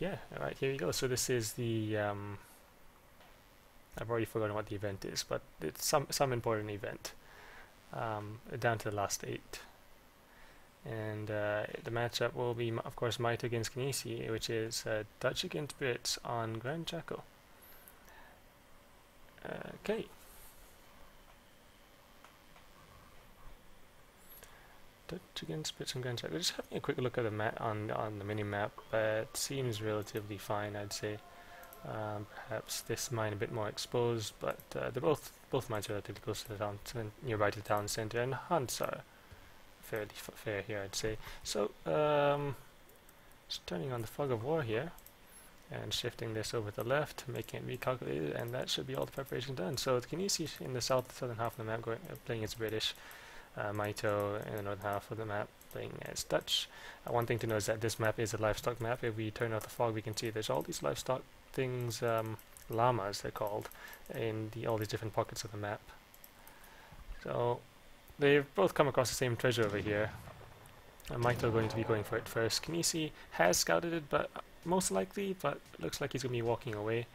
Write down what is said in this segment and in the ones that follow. yeah, all right, here you go. So this is the I've already forgotten what the event is, but it's some important event, down to the last 8. And the matchup will be, of course, Mitoe against Kynesie, which is Dutch against Brits on Grand Chaco. Okay. Dutch against Brits on Grand Chaco. Just having a quick look at the map on the mini map, it seems relatively fine, I'd say. Perhaps this mine a bit more exposed, but they're both mines are relatively close to the town, nearby to the town center, and hunts are fairly fair here, I'd say. So, just turning on the fog of war here and shifting this over to the left, making it recalculated, and that should be all the preparation done. So, the Kynesie in the southern half of the map playing as British, Mitoe in the northern half of the map playing as Dutch. One thing to note is that this map is a livestock map. If we turn off the fog, we can see there's all these livestock things, llamas they're called, in all these different pockets of the map. So, they've both come across the same treasure over here. Mitoe going to be going for it first. Kynesie has scouted it, but most likely, but looks like he's going to be walking away.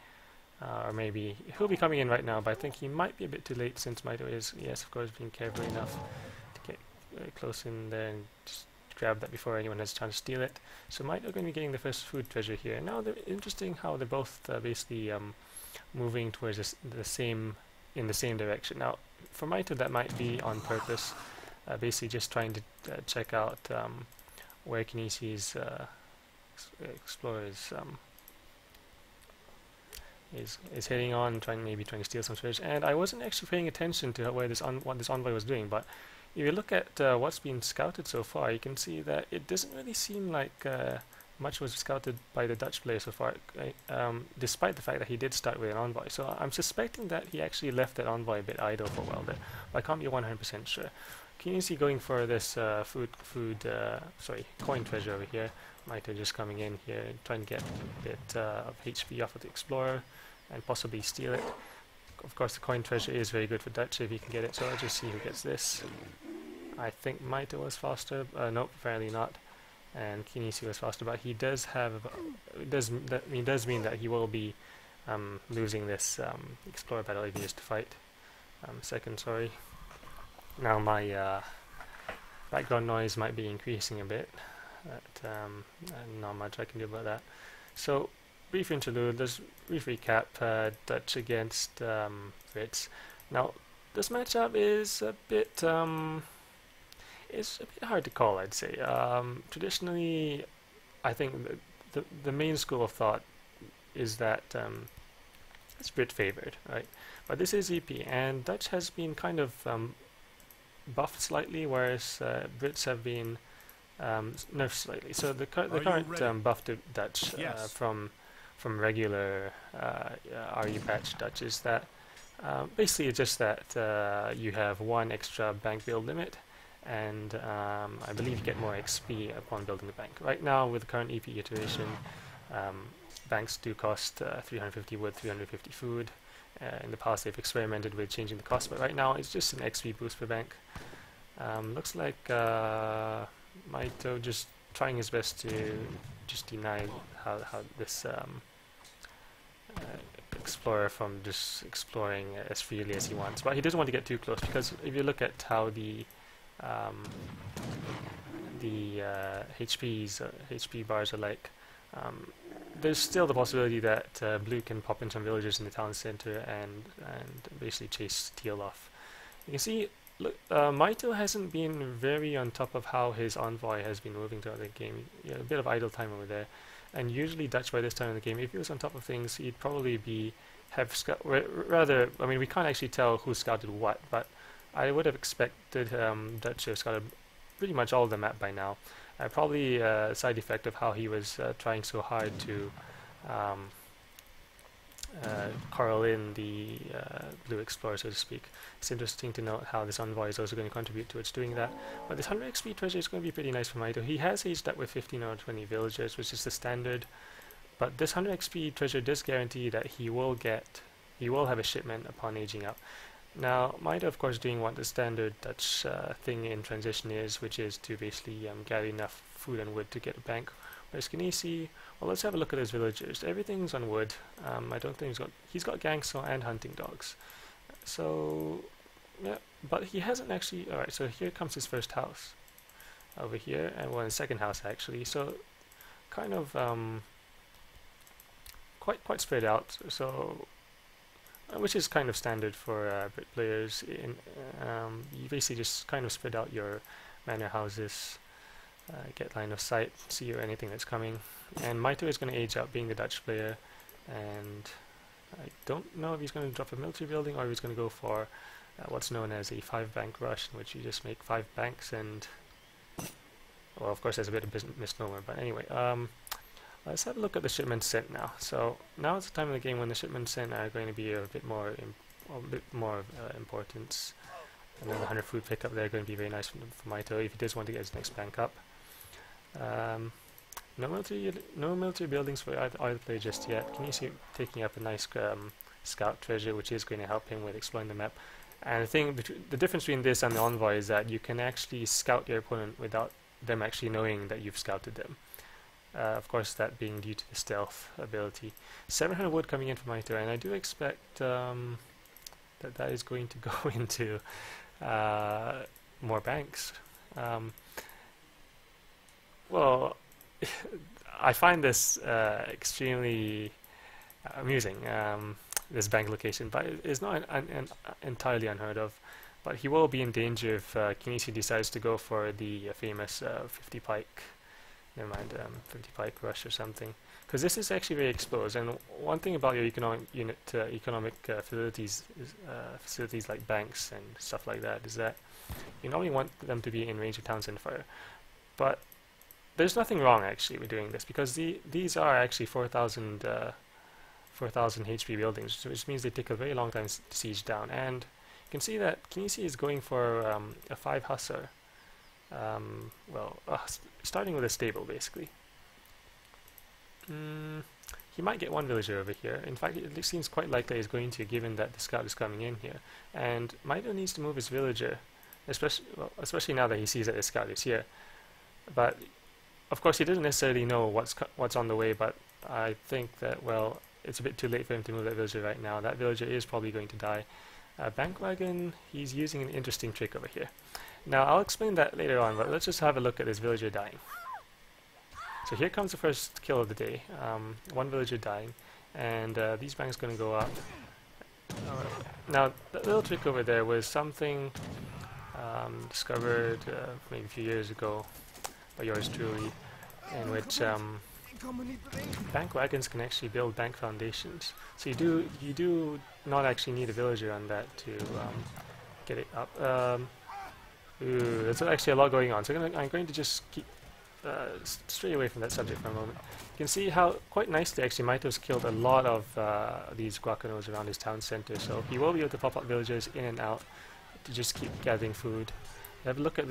Or maybe he'll be coming in right now, but I think he might be a bit too late since Mitoe is, yes, of course, being careful enough to get close in there and just grab that before anyone has a chance to steal it. So Mitoe going to be getting the first food treasure here. Now, they're interesting how they're both basically moving towards in the same direction. Now, for Mitoe, that might be on purpose, basically just trying to check out where Kynesie's explorers is heading on, maybe trying to steal some treasure. And I wasn't actually paying attention to where what this envoy was doing, but if you look at what's been scouted so far, you can see that it doesn't really seem like much was scouted by the Dutch player so far, despite the fact that he did start with an envoy. So I'm suspecting that he actually left that envoy a bit idle for a while there, but I can't be 100% sure. Kynesie going for this coin treasure over here. Mitoe just coming in here, trying to get a bit of HP off of the explorer and possibly steal it. Of course, the coin treasure is very good for Dutch if you can get it, so I'll just see who gets this. I think Mitoe was faster, nope, apparently not. And Kynesie was faster, but he does have. It does mean that he will be losing this explorer battle if he is to fight. Second, sorry. Now my background noise might be increasing a bit, but not much I can do about that. So, brief interlude. Let's brief recap. Dutch against Brits. Now, this matchup is a bit. It's a bit hard to call, I'd say. Traditionally, I think the main school of thought is that it's Brit favored, right? But this is EP, and Dutch has been kind of buffed slightly, whereas Brits have been nerfed slightly. So the current buff to Dutch, yes, from regular RE patch Dutch is that basically it's just that you have 1 extra bank build limit, and I believe you get more XP upon building the bank. Right now, with the current EP iteration, banks do cost 350 wood, 350 food. In the past, they've experimented with changing the cost, but right now it's just an XP boost per bank. Looks like Mitoe just trying his best to just deny how this explorer from just exploring as freely as he wants. But he doesn't want to get too close, because if you look at how the HP bars are like, there's still the possibility that blue can pop in some villages in the town center and basically chase teal off. You can see, look, Mitoe hasn't been very on top of how his envoy has been moving throughout the game. You know, a bit of idle time over there, and usually Dutch by this time in the game, if he was on top of things, he'd probably rather. I mean, we can't actually tell who scouted what, but I would have expected Dutch to have scouted pretty much all of the map by now. Probably a side effect of how he was trying so hard to corral in the blue explorer, so to speak. It's interesting to note how this envoy is also going to contribute towards doing that. But this 100 XP treasure is going to be pretty nice for Mitoe. He has aged up with 15 or 20 villagers, which is the standard. But this 100 XP treasure does guarantee that he will have a shipment upon aging up. Now, Mitoe, of course, doing what the standard Dutch thing in transition is, which is to basically gather enough food and wood to get a bank. There's Kynesie. Well, let's have a look at his villagers. Everything's on wood. I don't think he's got gangster and hunting dogs. So yeah, but he hasn't actually. All right, so here comes his first house over here, and well, his second house actually. So kind of quite spread out. So which is kind of standard for Brit players. In you basically just kind of spread out your manor houses. Get line of sight, see or anything that's coming. And Mitoe is going to age out being the Dutch player, and I don't know if he's going to drop a military building or if he's going to go for what's known as a 5-bank rush, in which you just make 5 banks and... Well, of course there's a bit of misnomer, but anyway. Let's have a look at the shipments sent now. So now is the time of the game when the shipments sent are going to be a bit more importance. And then the 100 food pickup there are going to be very nice for Mitoe if he does want to get his next bank up. No military buildings for either player just yet. Kynesie taking up a nice scout treasure, which is going to help him with exploring the map. And the thing, the difference between this and the envoy is that you can actually scout your opponent without them actually knowing that you've scouted them. Of course, that being due to the stealth ability. 700 wood coming in for Mitoe, and I do expect that is going to go into more banks. Well, I find this extremely amusing, this bank location, but it's not entirely unheard of. But he will be in danger if Kynesie decides to go for the famous 50 pike rush or something, because this is actually very exposed. And one thing about your economic facilities like banks and stuff like that is that you normally want them to be in range of towns and fire, but there's nothing wrong actually with doing this, because these are actually 4,000 HP buildings, which means they take a very long time to siege down. And you can see that Kynesie is going for a 5 hussar, starting with a stable basically. He might get one villager over here. In fact, it seems quite likely he's going to, given that the scout is coming in here. And Mitoe needs to move his villager, especially now that he sees that the scout is here. But of course, he doesn't necessarily know what's on the way, but I think that, well, it's a bit too late for him to move that villager right now. That villager is probably going to die. Bank wagon, he's using an interesting trick over here. Now, I'll explain that later on, but let's just have a look at this villager dying. So here comes the first kill of the day. One villager dying, and these banks going to go up. Alright. Now, that little trick over there was something discovered maybe a few years ago by yours truly, in which bank wagons can actually build bank foundations. So you do not actually need a villager on that to get it up. Ooh, there's actually a lot going on, so I'm going to just keep straight away from that subject for a moment. You can see how quite nicely actually Mitoe's killed a lot of these guacanos around his town center, so he will be able to pop up villagers in and out to just keep gathering food. Have a look at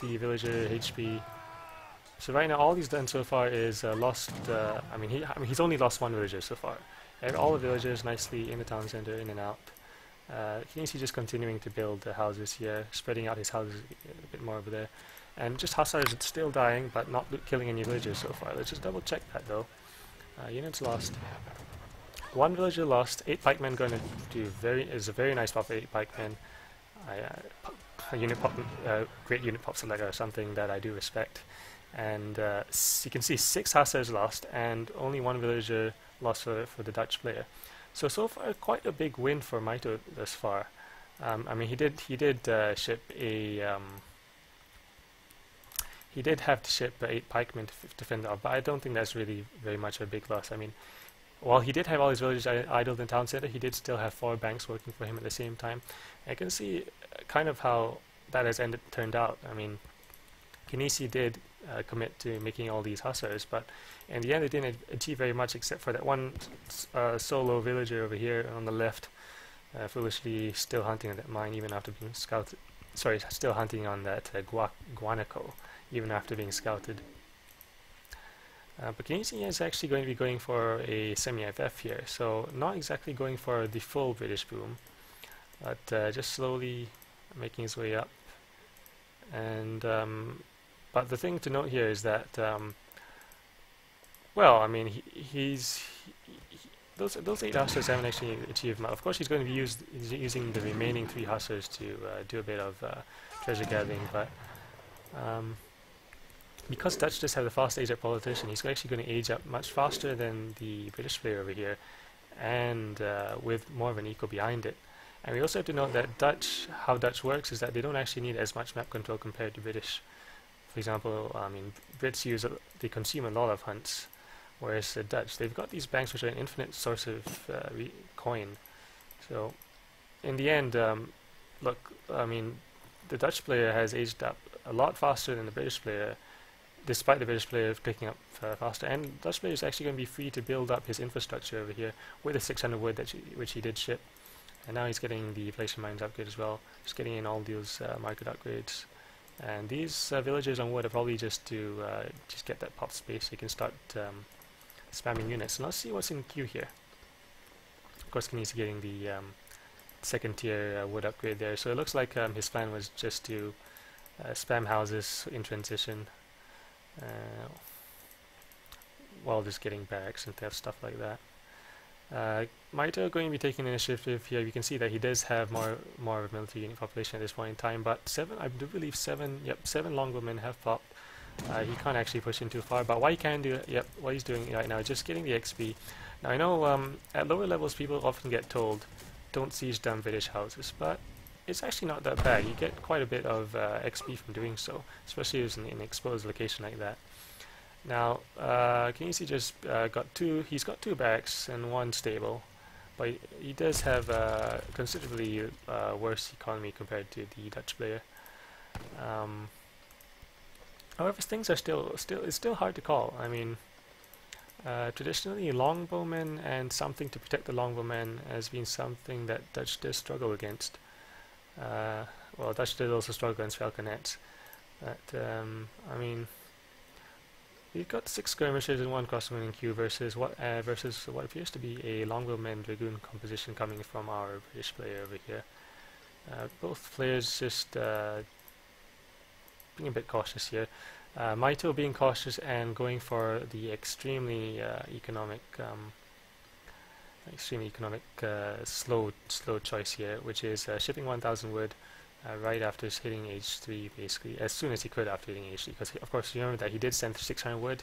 the villager HP. So right now all he's done so far is lost. He's only lost one villager so far. And all the villagers nicely in the town center, in and out. Kynesie just continuing to build the houses here, spreading out his houses a bit more over there. And just Hussar is still dying, but not killing any villagers so far. Let's just double check that though. Units lost. One villager lost. 8 pikemen going to do a very nice pop. 8 pikemen. Great unit pop selector, something that I do respect. And you can see 6 Hussars lost, and only one villager lost for the Dutch player. So far, quite a big win for Mitoe thus far. He did have to ship 8 pikemen to defend up, but I don't think that's really very much of a big loss. I mean, while he did have all his villagers idled in town center, he did still have 4 banks working for him at the same time. And I can see kind of how that has turned out. I mean, Kynesie did commit to making all these hussars, but in the end, they didn't achieve very much except for that one solo villager over here on the left, foolishly still hunting on that mine even after being scouted. Sorry, still hunting on that guanaco. Even after being scouted. But Kynesie is actually going to be going for a semi-FF here, so not exactly going for the full British boom, but just slowly making his way up. And but the thing to note here is that Well, I mean, those 8 hustlers haven't actually achieved much. Of course, he's going to be using the remaining 3 hustlers to do a bit of treasure gathering, but because Dutch just have the fast age-up politician, he's actually going to age up much faster than the British player over here, and with more of an eco behind it. And we also have to note that Dutch, how Dutch works is that they don't actually need as much map control compared to British. For example, I mean, Brits they consume a lot of hunts, whereas the Dutch, they've got these banks which are an infinite source of coin. So, in the end, look, I mean, the Dutch player has aged up a lot faster than the British player, despite the British player picking up faster. And the Dutch player is actually going to be free to build up his infrastructure over here with the 600 wood that which he did ship. And now he's getting the Palatial Mines upgrade as well. He's getting in all these market upgrades. And these villagers on wood are probably just to just get that pop space so you can start spamming units. And let's see what's in queue here. Of course, kynesie getting the second tier wood upgrade there. So it looks like his plan was just to spam houses in transition while just getting barracks and stuff like that. Mitoe going to be taking initiative here. You can see that he does have more of a military unit population at this point in time, but 7, I do believe 7, yep, 7 longbowmen have popped. He can't actually push him too far, but what he can do, yep, what he's doing right now is just getting the XP. Now I know at lower levels people often get told, don't siege down British houses, but it's actually not that bad. You get quite a bit of XP from doing so, especially as in an exposed location like that. Now, kynesie just got 2. He's got 2 barracks and 1 stable, but he does have considerably worse economy compared to the Dutch player. However, things are still hard to call. I mean, traditionally, longbowmen and something to protect the longbowmen has been something that Dutch does struggle against. Well, Dutch did also struggle against falconets, but I mean. We've got 6 skirmishers and 1 crossman in queue versus what appears to be a longbowman dragoon composition coming from our British player over here. Both players just being a bit cautious here. Mitoe being cautious and going for the extremely slow choice here, which is shipping 1,000 wood. Right after hitting age 3, basically, as soon as he could after hitting age 3, because of course you remember that he did send 600 wood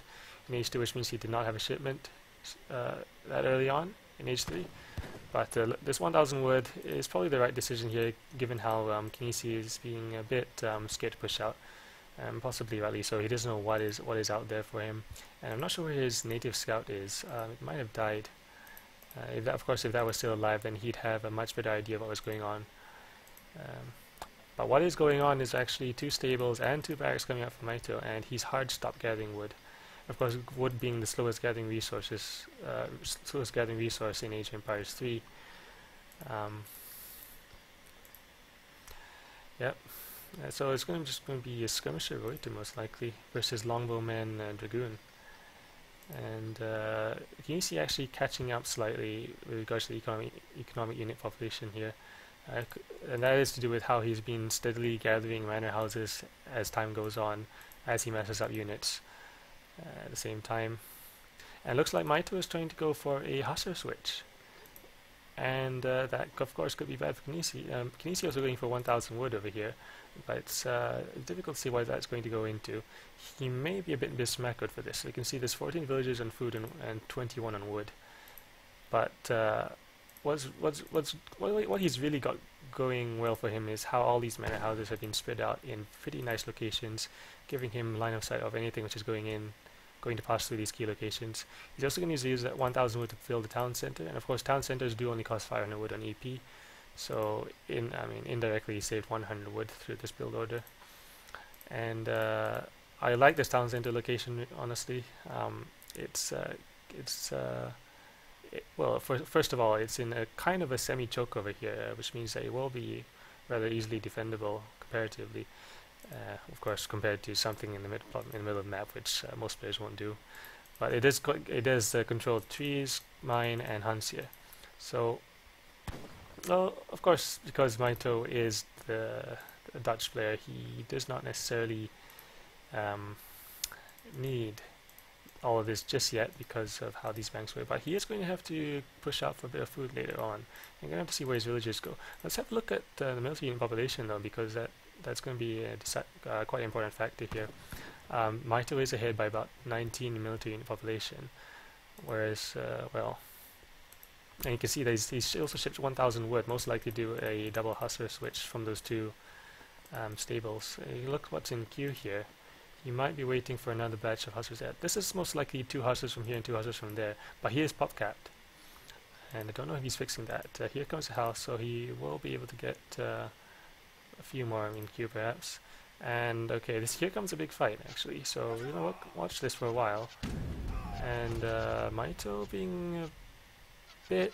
in age 2, which means he did not have a shipment that early on in age 3. But this 1,000 wood is probably the right decision here, given how kynesie is being a bit scared to push out, possibly rightly so. He doesn't know what is out there for him, and I'm not sure where his native scout is. It might have died. If that was still alive, then he'd have a much better idea of what was going on. But what is going on is actually 2 stables and 2 barracks coming up from Mitoe, and he's hard stopped gathering wood. Of course, wood being the slowest gathering resource in Age of Empires 3. Yep. So it's just going to be a skirmisher route most likely versus longbowman dragoon, and kynesie actually catching up slightly with regards to the economic unit population here. And that is to do with how he's been steadily gathering manor houses as time goes on, as he messes up units at the same time. And it looks like Mitoe is trying to go for a hussar switch, and that of course could be bad for kynesie. Kynesie also going for 1,000 wood over here, but it's difficult to see why that's going to go into. He may be a bit mismackled for this. So you can see there's 14 villages on food and 21 on wood, but what he's really got going well for him is how all these manor houses have been spread out in pretty nice locations, giving him line of sight of anything which is going to pass through these key locations. He's also going to use that 1,000 wood to fill the town center, and of course town centers do only cost 500 wood on EP, so indirectly he saved 100 wood through this build order. And I like this town center location, honestly. Well, first of all, it's in a kind of a semi-choke over here, which means that it will be rather easily defendable comparatively. Of course, compared to something in the middle of the map, which most players won't do. But it is controlled trees, mine, and hunts here. So, well, of course, because Mitoe is the Dutch player, he does not necessarily need all of this just yet because of how these banks were, but he is going to have to push out for a bit of food later on. I'm going to have to see where his villagers go. Let's have a look at the military unit population though, because that's going to be quite an important factor here. Mitoe is ahead by about 19 military unit population, whereas, well, and you can see that he's also shipped 1,000 wood, most likely do a double hustler switch from those two stables. You look what's in queue here. You might be waiting for another batch of hustlers. This is most likely two hustlers from here and two hustlers from there, but he is pop-capped. And I don't know if he's fixing that. Here comes the house, so he will be able to get a few more in queue perhaps. And okay, here comes a big fight actually, so we're gonna watch this for a while. And Mitoe being a bit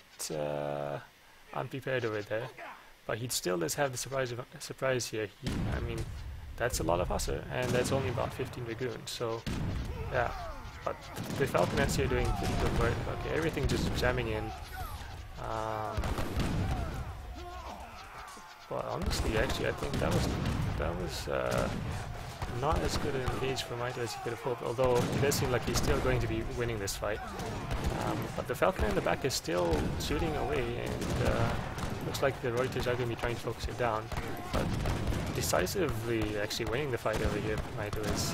unprepared over there, but he still does have the surprise here. I mean, that's a lot of husser, and that's only about 15 dragoons, so yeah. But the falconets here doing pretty good work. Okay, everything just jamming in. Well, honestly, actually, I think that was not as good an engage for Mitoe as he could have hoped, although it does seem like he's still going to be winning this fight. But the falcon in the back is still shooting away, and looks like the Reuters are going to be trying to focus it down. But decisively actually winning the fight over here, Mitoe is.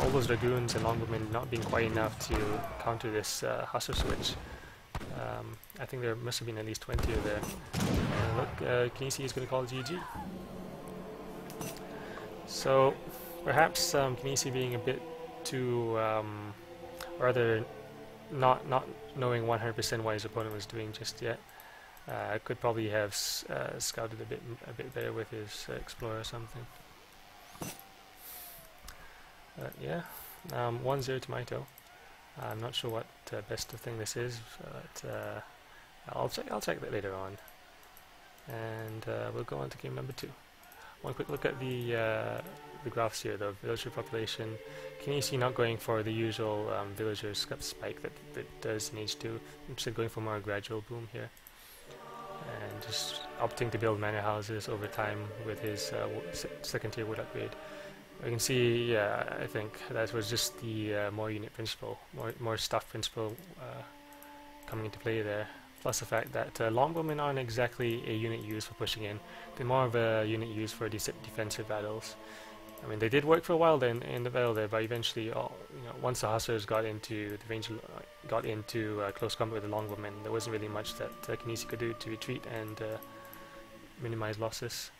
All those dragoons and longwomen not being quite enough to counter this hustler switch. I think there must have been at least 20 there. And look, kynesie is going to call GG. So perhaps kynesie being a bit too, rather not knowing 100% what his opponent was doing just yet, could probably have scouted a bit better with his explorer or something. Yeah, 1-0 to Mitoe. I'm not sure what best of thing this is, but I'll check that later on. And we'll go on to game number 2. One quick look at the graphs here, the villager population. Kynesie not going for the usual villager spike that does in H2. Instead going for more gradual boom here, and just opting to build manor houses over time with his second-tier wood upgrade. You can see, yeah, I think that was just the more unit principle, more stuff principle coming into play there. Plus the fact that longbowmen aren't exactly a unit used for pushing in. They're more of a unit used for defensive battles. I mean, they did work for a while then in the battle there, but eventually, once the hussars got into the range, got into close combat with the longbowmen, there wasn't really much that kynesie could do to retreat and minimize losses.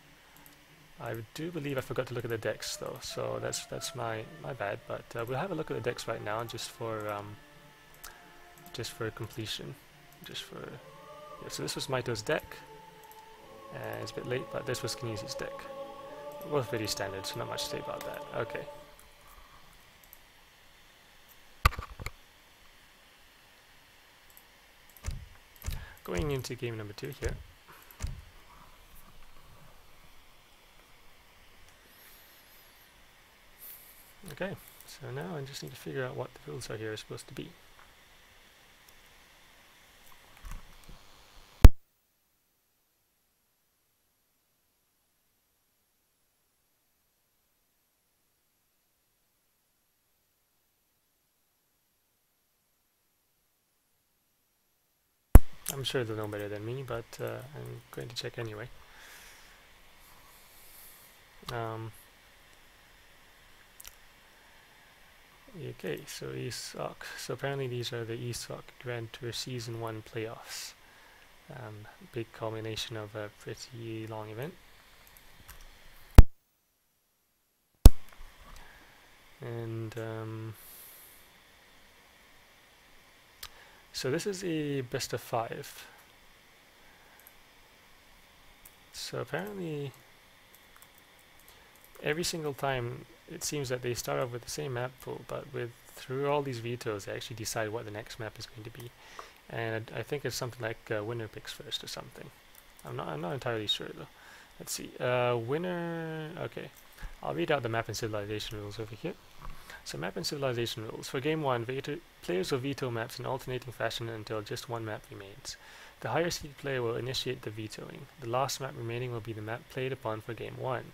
I do believe I forgot to look at the decks though, so that's my bad. But we'll have a look at the decks right now, just for completion, Yeah, so this was Mitoe's deck, and it's a bit late, but this was kynesie's deck. Both pretty standard, so not much to say about that. Okay. Going into game number 2 here. Okay, so now I just need to figure out what the fields are here are supposed to be. I'm sure they'll know better than me, but I'm going to check anyway. Okay, so ESOC. So apparently these are the ESOC Grand Tour Season 1 playoffs. Big culmination of a pretty long event. And so this is a best of 5. So apparently every single time it seems that they start off with the same map pool, but through all these vetoes they actually decide what the next map is going to be. And I think it's something like winner picks first or something. I'm not entirely sure though. Let's see. Winner. Okay, I'll read out the map and civilization rules over here. So map and civilization rules. For game 1, players will veto maps in alternating fashion until just one map remains. The higher seed player will initiate the vetoing. The last map remaining will be the map played upon for game 1.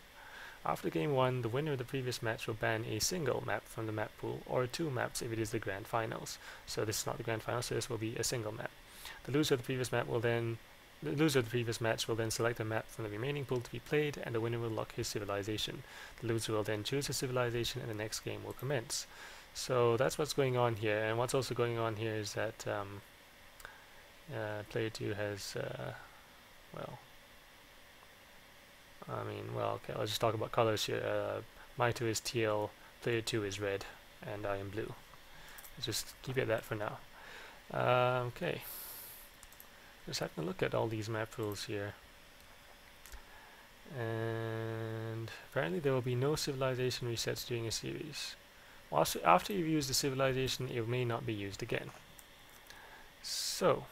After game 1, the winner of the previous match will ban a single map from the map pool, or two maps if it is the Grand Finals. So this is not the Grand Finals, so this will be a single map. The loser of the previous map will then select a map from the remaining pool to be played, and the winner will lock his civilization. The loser will then choose his civilization, and the next game will commence. So that's what's going on here, and what's also going on here is that player 2 has, okay, I'll just talk about colors here. Mitoe is teal, player 2 is red, and I am blue. Let's just keep it at that for now. Okay. Just having a look at all these map rules here, and apparently there will be no civilization resets during a series. Also, after you've used the civilization, it may not be used again. So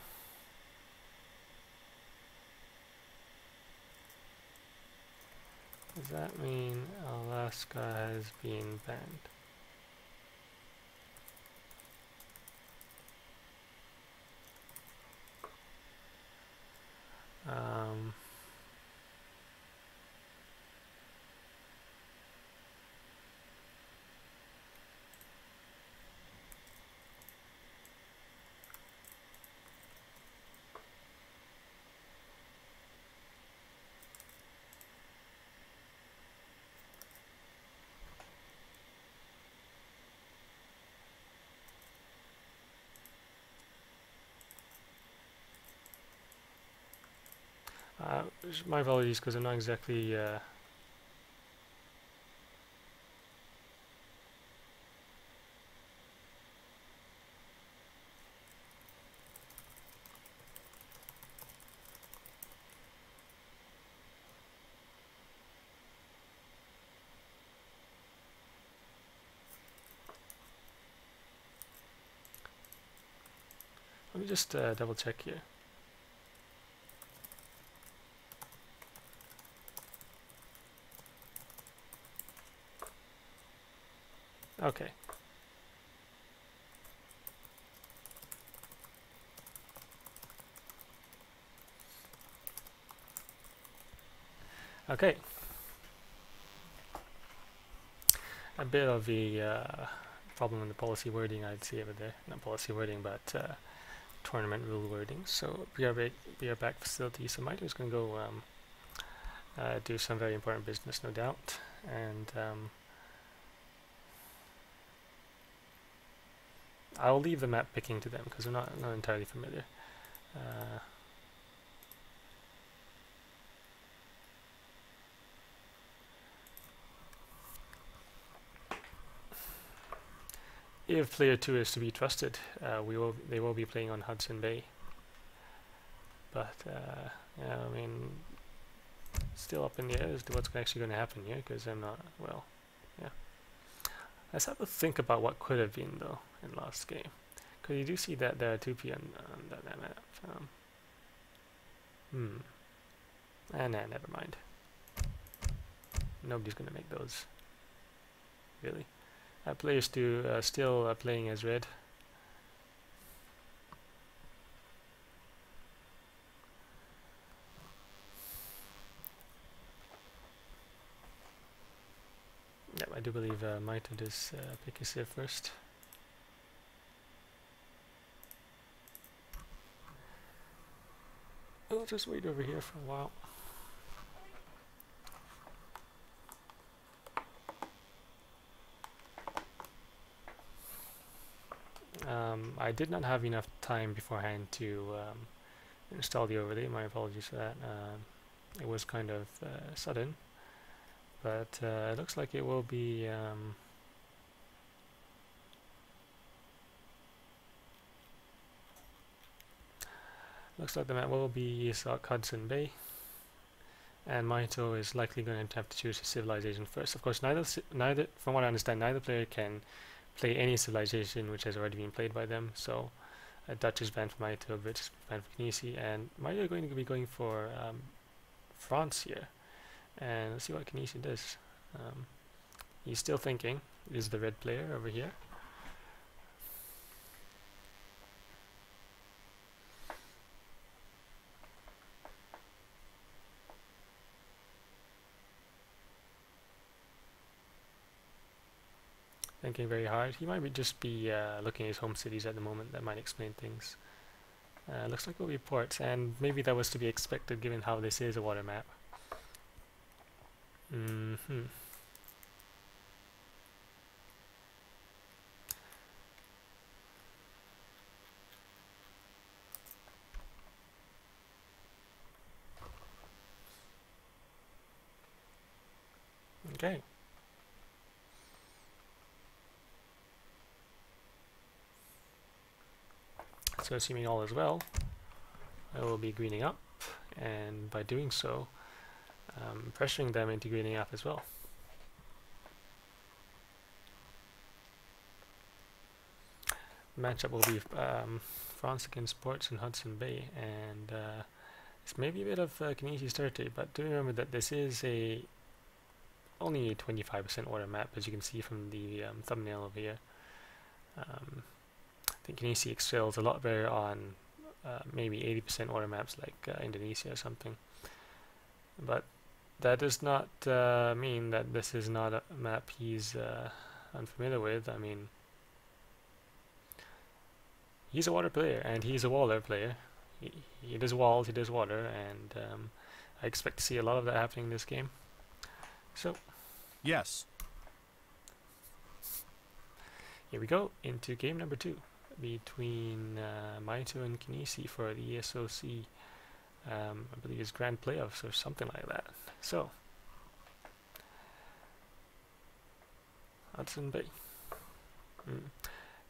does that mean Alaska has been banned? My apologies, because I'm not exactly let me just double check here. Okay. Okay. A bit of the problem in the policy wording I'd see over there. Not policy wording, but tournament rule wording. So we are back facility. So Mitoe is going to go do some very important business, no doubt, and. I'll leave the map picking to them because I'm not entirely familiar. If player 2 is to be trusted, they will be playing on Hudson Bay. But yeah, I mean, still up in the air as to what's actually going to happen here because I'm not well. Yeah. Let's have a think about what could have been though in last game, because you do see that there are 2P on that map. Nah, never mind. Nobody's gonna make those. Really, players do still playing as red. I do believe Mitoe does pick his here first. I'll just wait over here for a while. I did not have enough time beforehand to install the overlay. My apologies for that. It was kind of sudden. But it looks like it will be looks like the map will be ESOC Hudson Bay, and Mitoe is likely going to have to choose a civilization first. Of course, neither from what I understand, neither player can play any civilization which has already been played by them. So a Dutch is banned for Mitoe, British is banned for Kynesie, and Mitoe are going to be going for France here. And let's see what kynesie does. He's still thinking. It is the red player over here. thinking very hard. He might just be looking at his home cities at the moment. That might explain things. Looks like we'll be ports, and maybe that was to be expected given how this is a water map. Okay. So assuming all is well, I will be greening up, and by doing so, pressuring them into greening up as well. Matchup will be France against ports in Hudson Bay, and it's maybe a bit of kynesie territory, but do remember that this is a only a 25% water map, as you can see from the thumbnail over here. I think kynesie excels a lot better on maybe 80% water maps like Indonesia or something. But that does not mean that this is not a map he's unfamiliar with. I mean, he's a water player and he's a waller player. He does walls, he does water, and I expect to see a lot of that happening in this game. So, yes. Here we go into game number 2. Between Mitoe and kynesie for the ESOC, I believe it's Grand Playoffs or something like that. So, Hudson Bay.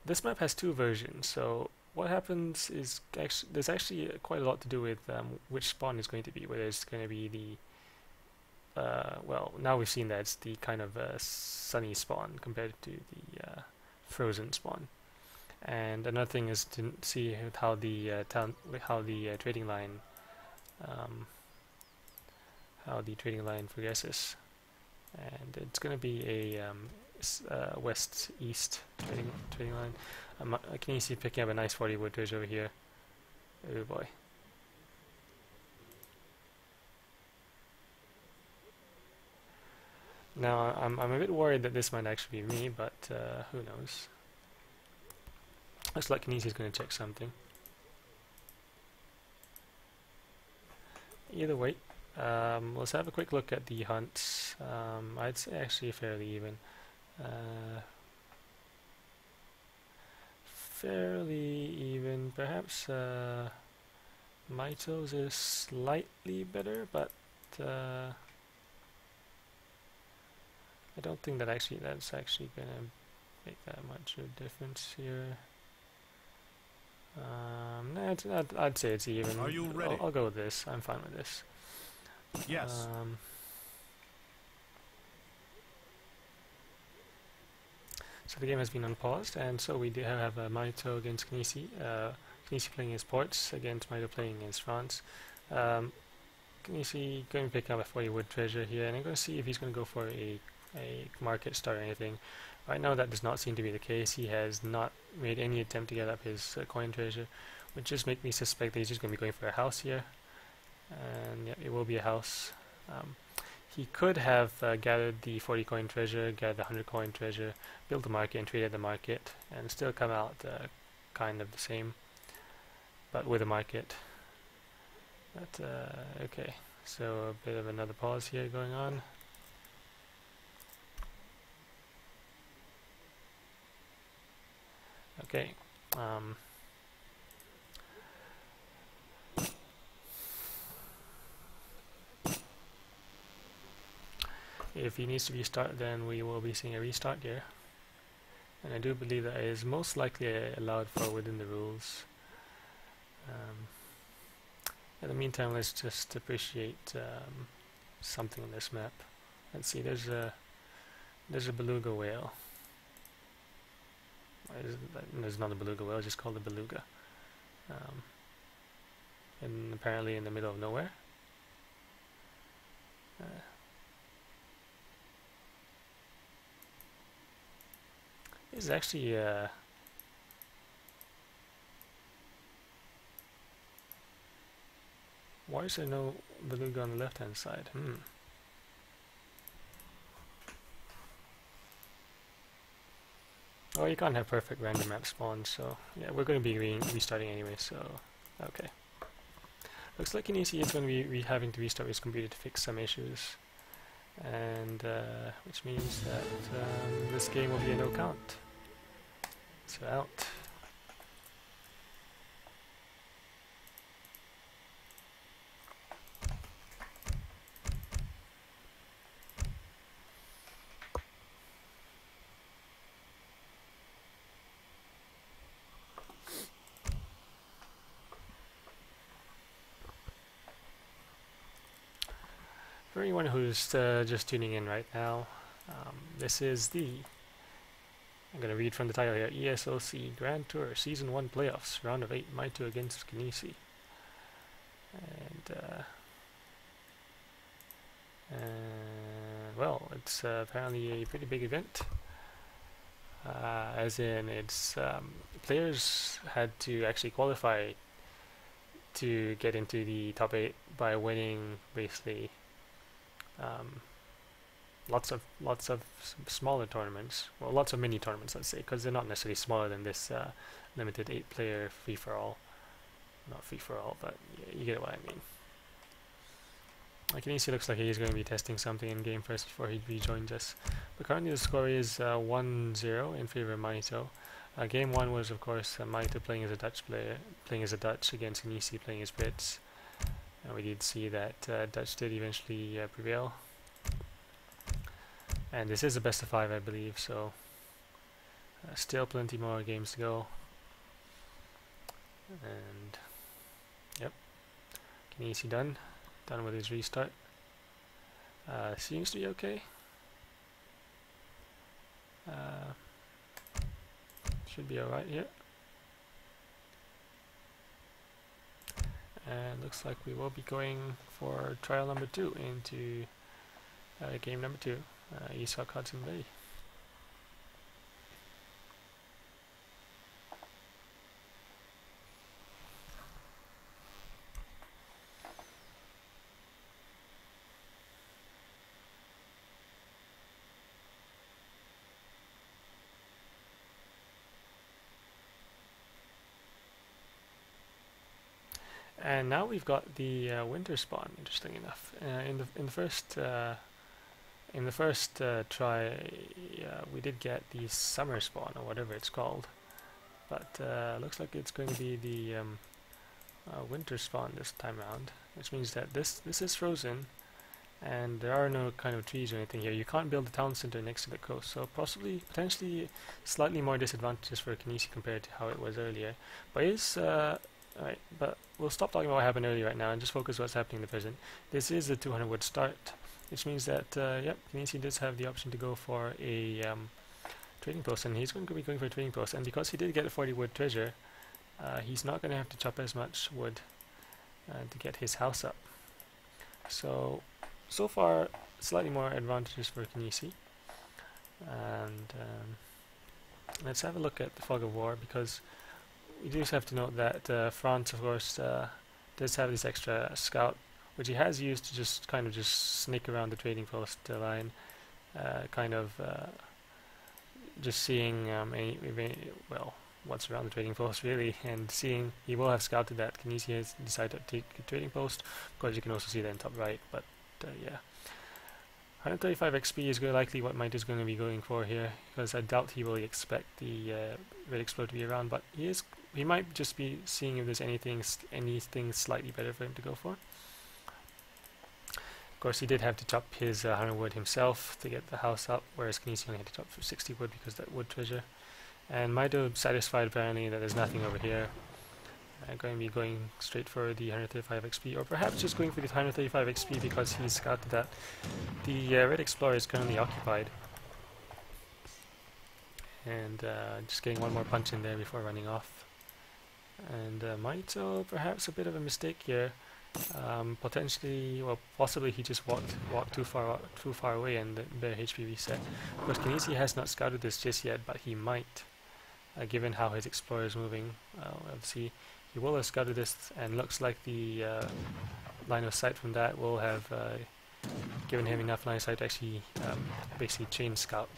This map has 2 versions, so what happens is there's actually quite a lot to do with which spawn is going to be, whether it's going to be the, well, now we've seen that it's the kind of sunny spawn compared to the frozen spawn. And another thing is to see how the trading line, progresses, and it's going to be a west-east trading line. Kynesie picking up a nice 40 wood bridge over here. Oh boy. Now I'm a bit worried that this might actually be me, but who knows. Looks like kynesie is going to check something. Either way, let's have a quick look at the hunts. I'd say actually fairly even. Perhaps Mitoe's is slightly better, but I don't think that that's actually going to make that much of a difference here. No, I'd say it's even. Are you ready? I'll go with this. I'm fine with this. Yes. So the game has been unpaused, and so we do have Mitoe against kynesie. Kynesie playing as ports against Mitoe playing against France. Kynesie going to pick up a 40 wood treasure here, and I'm going to see if he's going to go for a market start or anything. Right now that does not seem to be the case. He has not made any attempt to get up his coin treasure, which just makes me suspect that he's just going to be going for a house here. And yep, it will be a house. He could have gathered the 40 coin treasure, gathered the 100 coin treasure, built the market and traded the market, and still come out kind of the same, but with a market. But, okay, so a bit of another pause here going on. Okay, if he needs to restart, then we will be seeing a restart here, and I do believe that is most likely allowed for within the rules. In the meantime, let's just appreciate something on this map. Let's see, there's a beluga whale. There's not a beluga whale, it's just called a beluga. And apparently in the middle of nowhere. This is actually why is there no beluga on the left-hand side? Well, you can't have perfect random map spawns, so yeah, we're going to be restarting anyway, so okay. Looks like kynesie is going to be having to restart his computer to fix some issues, and which means that this game will be a no count. So out. For anyone who's just tuning in right now, this is the, I'm going to read from the title here, ESOC Grand Tour Season 1 Playoffs, Round of 8, Mitoe against kynesie. And, well, it's apparently a pretty big event. As in, it's, players had to actually qualify to get into the top 8 by winning, basically, lots of smaller tournaments, well, lots of mini tournaments, let's say, because they're not necessarily smaller than this limited 8-player free-for-all. Not free-for-all, but you get what I mean. kynesie looks like he's going to be testing something in game first before he rejoins us. But currently the score is 1-0 in favor of Mitoe. Game one was, of course, Mitoe playing as a Dutch player, playing as a Dutch against kynesie playing as Brits. And we did see that Dutch did eventually prevail. And this is a best of 5, I believe, so still plenty more games to go. And yep, kynesie done with his restart. Seems to be okay. Should be alright here. And looks like we will be going for trial number 2 into game number 2, ESOC Hudson Bay. And now we've got the winter spawn. Interesting enough, in the first try, we did get the summer spawn or whatever it's called, but looks like it's going to be the winter spawn this time around, which means that this is frozen, and there are no kind of trees or anything here. You can't build a town center next to the coast, so potentially slightly more disadvantages for kynesie compared to how it was earlier. But it's Alright, but we'll stop talking about what happened earlier right now and just focus on what's happening in the present. This is a 200 wood start, which means that, yep, kynesie does have the option to go for a trading post, and he's going to be going for a trading post. And because he did get a 40 wood treasure, he's not going to have to chop as much wood to get his house up. So far, slightly more advantages for kynesie. And let's have a look at the fog of war, because you do have to note that France, of course, does have this extra scout, which he has used to just kind of sneak around the trading post line, kind of just seeing well, what's around the trading post really, and seeing he will have scouted that kynesie has decided to take the trading post. Of course, you can also see that in top right, but yeah. 135 XP is likely what Mitoe is going to be going for here, because I doubt he will expect the Red Explode to be around, but he is. He might just be seeing if there's anything slightly better for him to go for. Of course, he did have to chop his 100 wood himself to get the house up, whereas kynesie only had to chop for 60 wood because of that wood treasure. And Mitoe satisfied apparently that there's nothing over here. I'm going to be going straight for the 135 XP, or perhaps just going for the 135 XP because he's scouted that the Red Explorer is currently occupied. And just getting one more punch in there before running off. And Mitoe, perhaps a bit of a mistake here. Potentially, well, possibly he just walked too far away, and their HP reset. But kynesie has not scouted this just yet, but he might, given how his Explorer is moving. Obviously, he will have scouted this, and looks like the line of sight from that will have given him enough line of sight to actually basically chain scout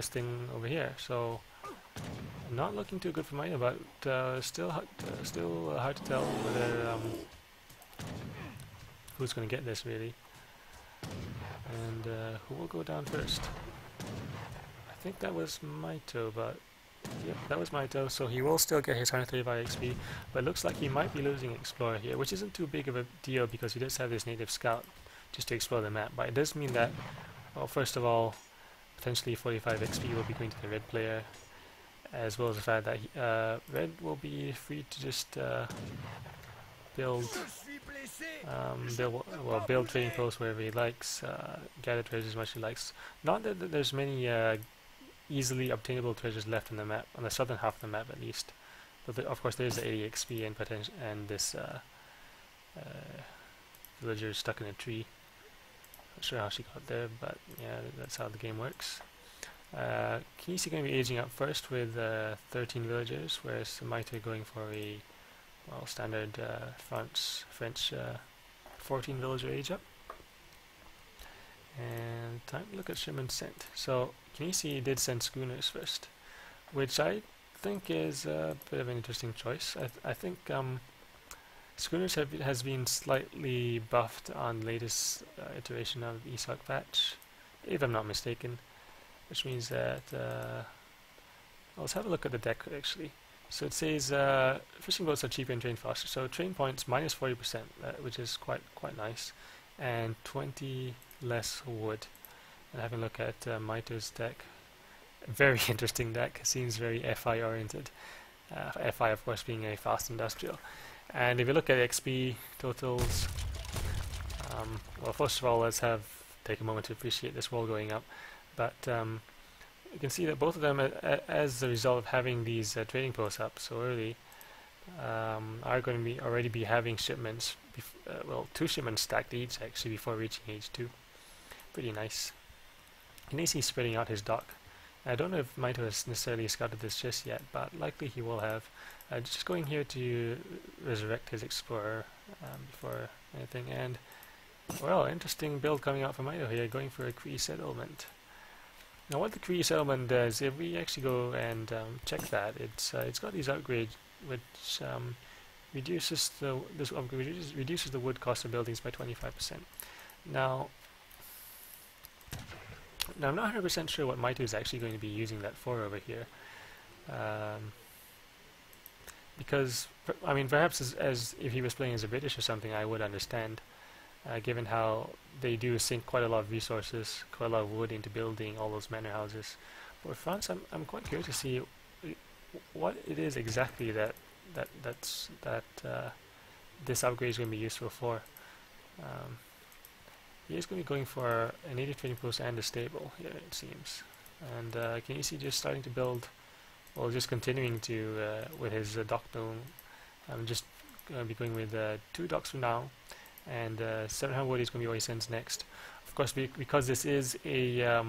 this thing over here. So not looking too good for my ear, but still hard to tell whether who's going to get this really, and who will go down first. I think that was Mitoe, but yep, that was Mitoe, so he will still get his 135 XP, but it looks like he might be losing Explorer here, which isn't too big of a deal because he does have his native scout just to explore the map, but it does mean that, well, first of all, potentially 45 XP will be going to the red player, as well as the fact that red will be free to just build trading posts wherever he likes, gather treasures as much as he likes. Not that there's many easily obtainable treasures left on the map, on the southern half of the map at least. But of course, there is the 80 XP and potential, and this villager stuck in a tree. Not sure how she got there, but yeah, that's how the game works. Kynesie going to be aging up first with 13 villagers, whereas Mitoe going for a standard French 14 villager age up. And time to look at shipment sent. So Kynesie did send schooners first, which I think is a bit of an interesting choice. I think schooners has been slightly buffed on latest iteration of ESOC patch, if I'm not mistaken. Which means that let's have a look at the deck actually. So it says fishing boats are cheaper and train faster. So train points minus 40%, which is quite nice, and 20 less wood. And having a look at Mitoe's deck, very interesting deck. Seems very FI oriented. FI of course being a fast industrial. And if you look at XP totals, well, first of all, let's take a moment to appreciate this wall going up. But you can see that both of them, as a result of having these trading posts up so early, are going to be having shipments, two shipments stacked each actually before reaching age 2. Pretty nice. Kynesie spreading out his dock. I don't know if Mitoe has necessarily scouted this just yet, but likely he will have. Just going here to resurrect his explorer before anything. And, well, interesting build coming out from Mitoe here, going for a Cree settlement. Now what the Cree settlement does, if we actually go and check that, it's got these upgrades which reduces the wood cost of buildings by 25%. Now I'm not 100% sure what Mitoe is actually going to be using that for over here, because I mean perhaps as if he was playing as a British or something, I would understand. Given how they do sink quite a lot of resources, quite a lot of wood into building all those manor houses. But France, I'm quite curious to see what it is exactly that this upgrade is going to be useful for. He is going to be going for a native trading post and a stable here, it seems. And Kynesie just starting to build, well, just continuing to with his dock dome. I'm just going to be going with 2 docks for now. And 700 wood is going to be what he sends next. Of course, because this is a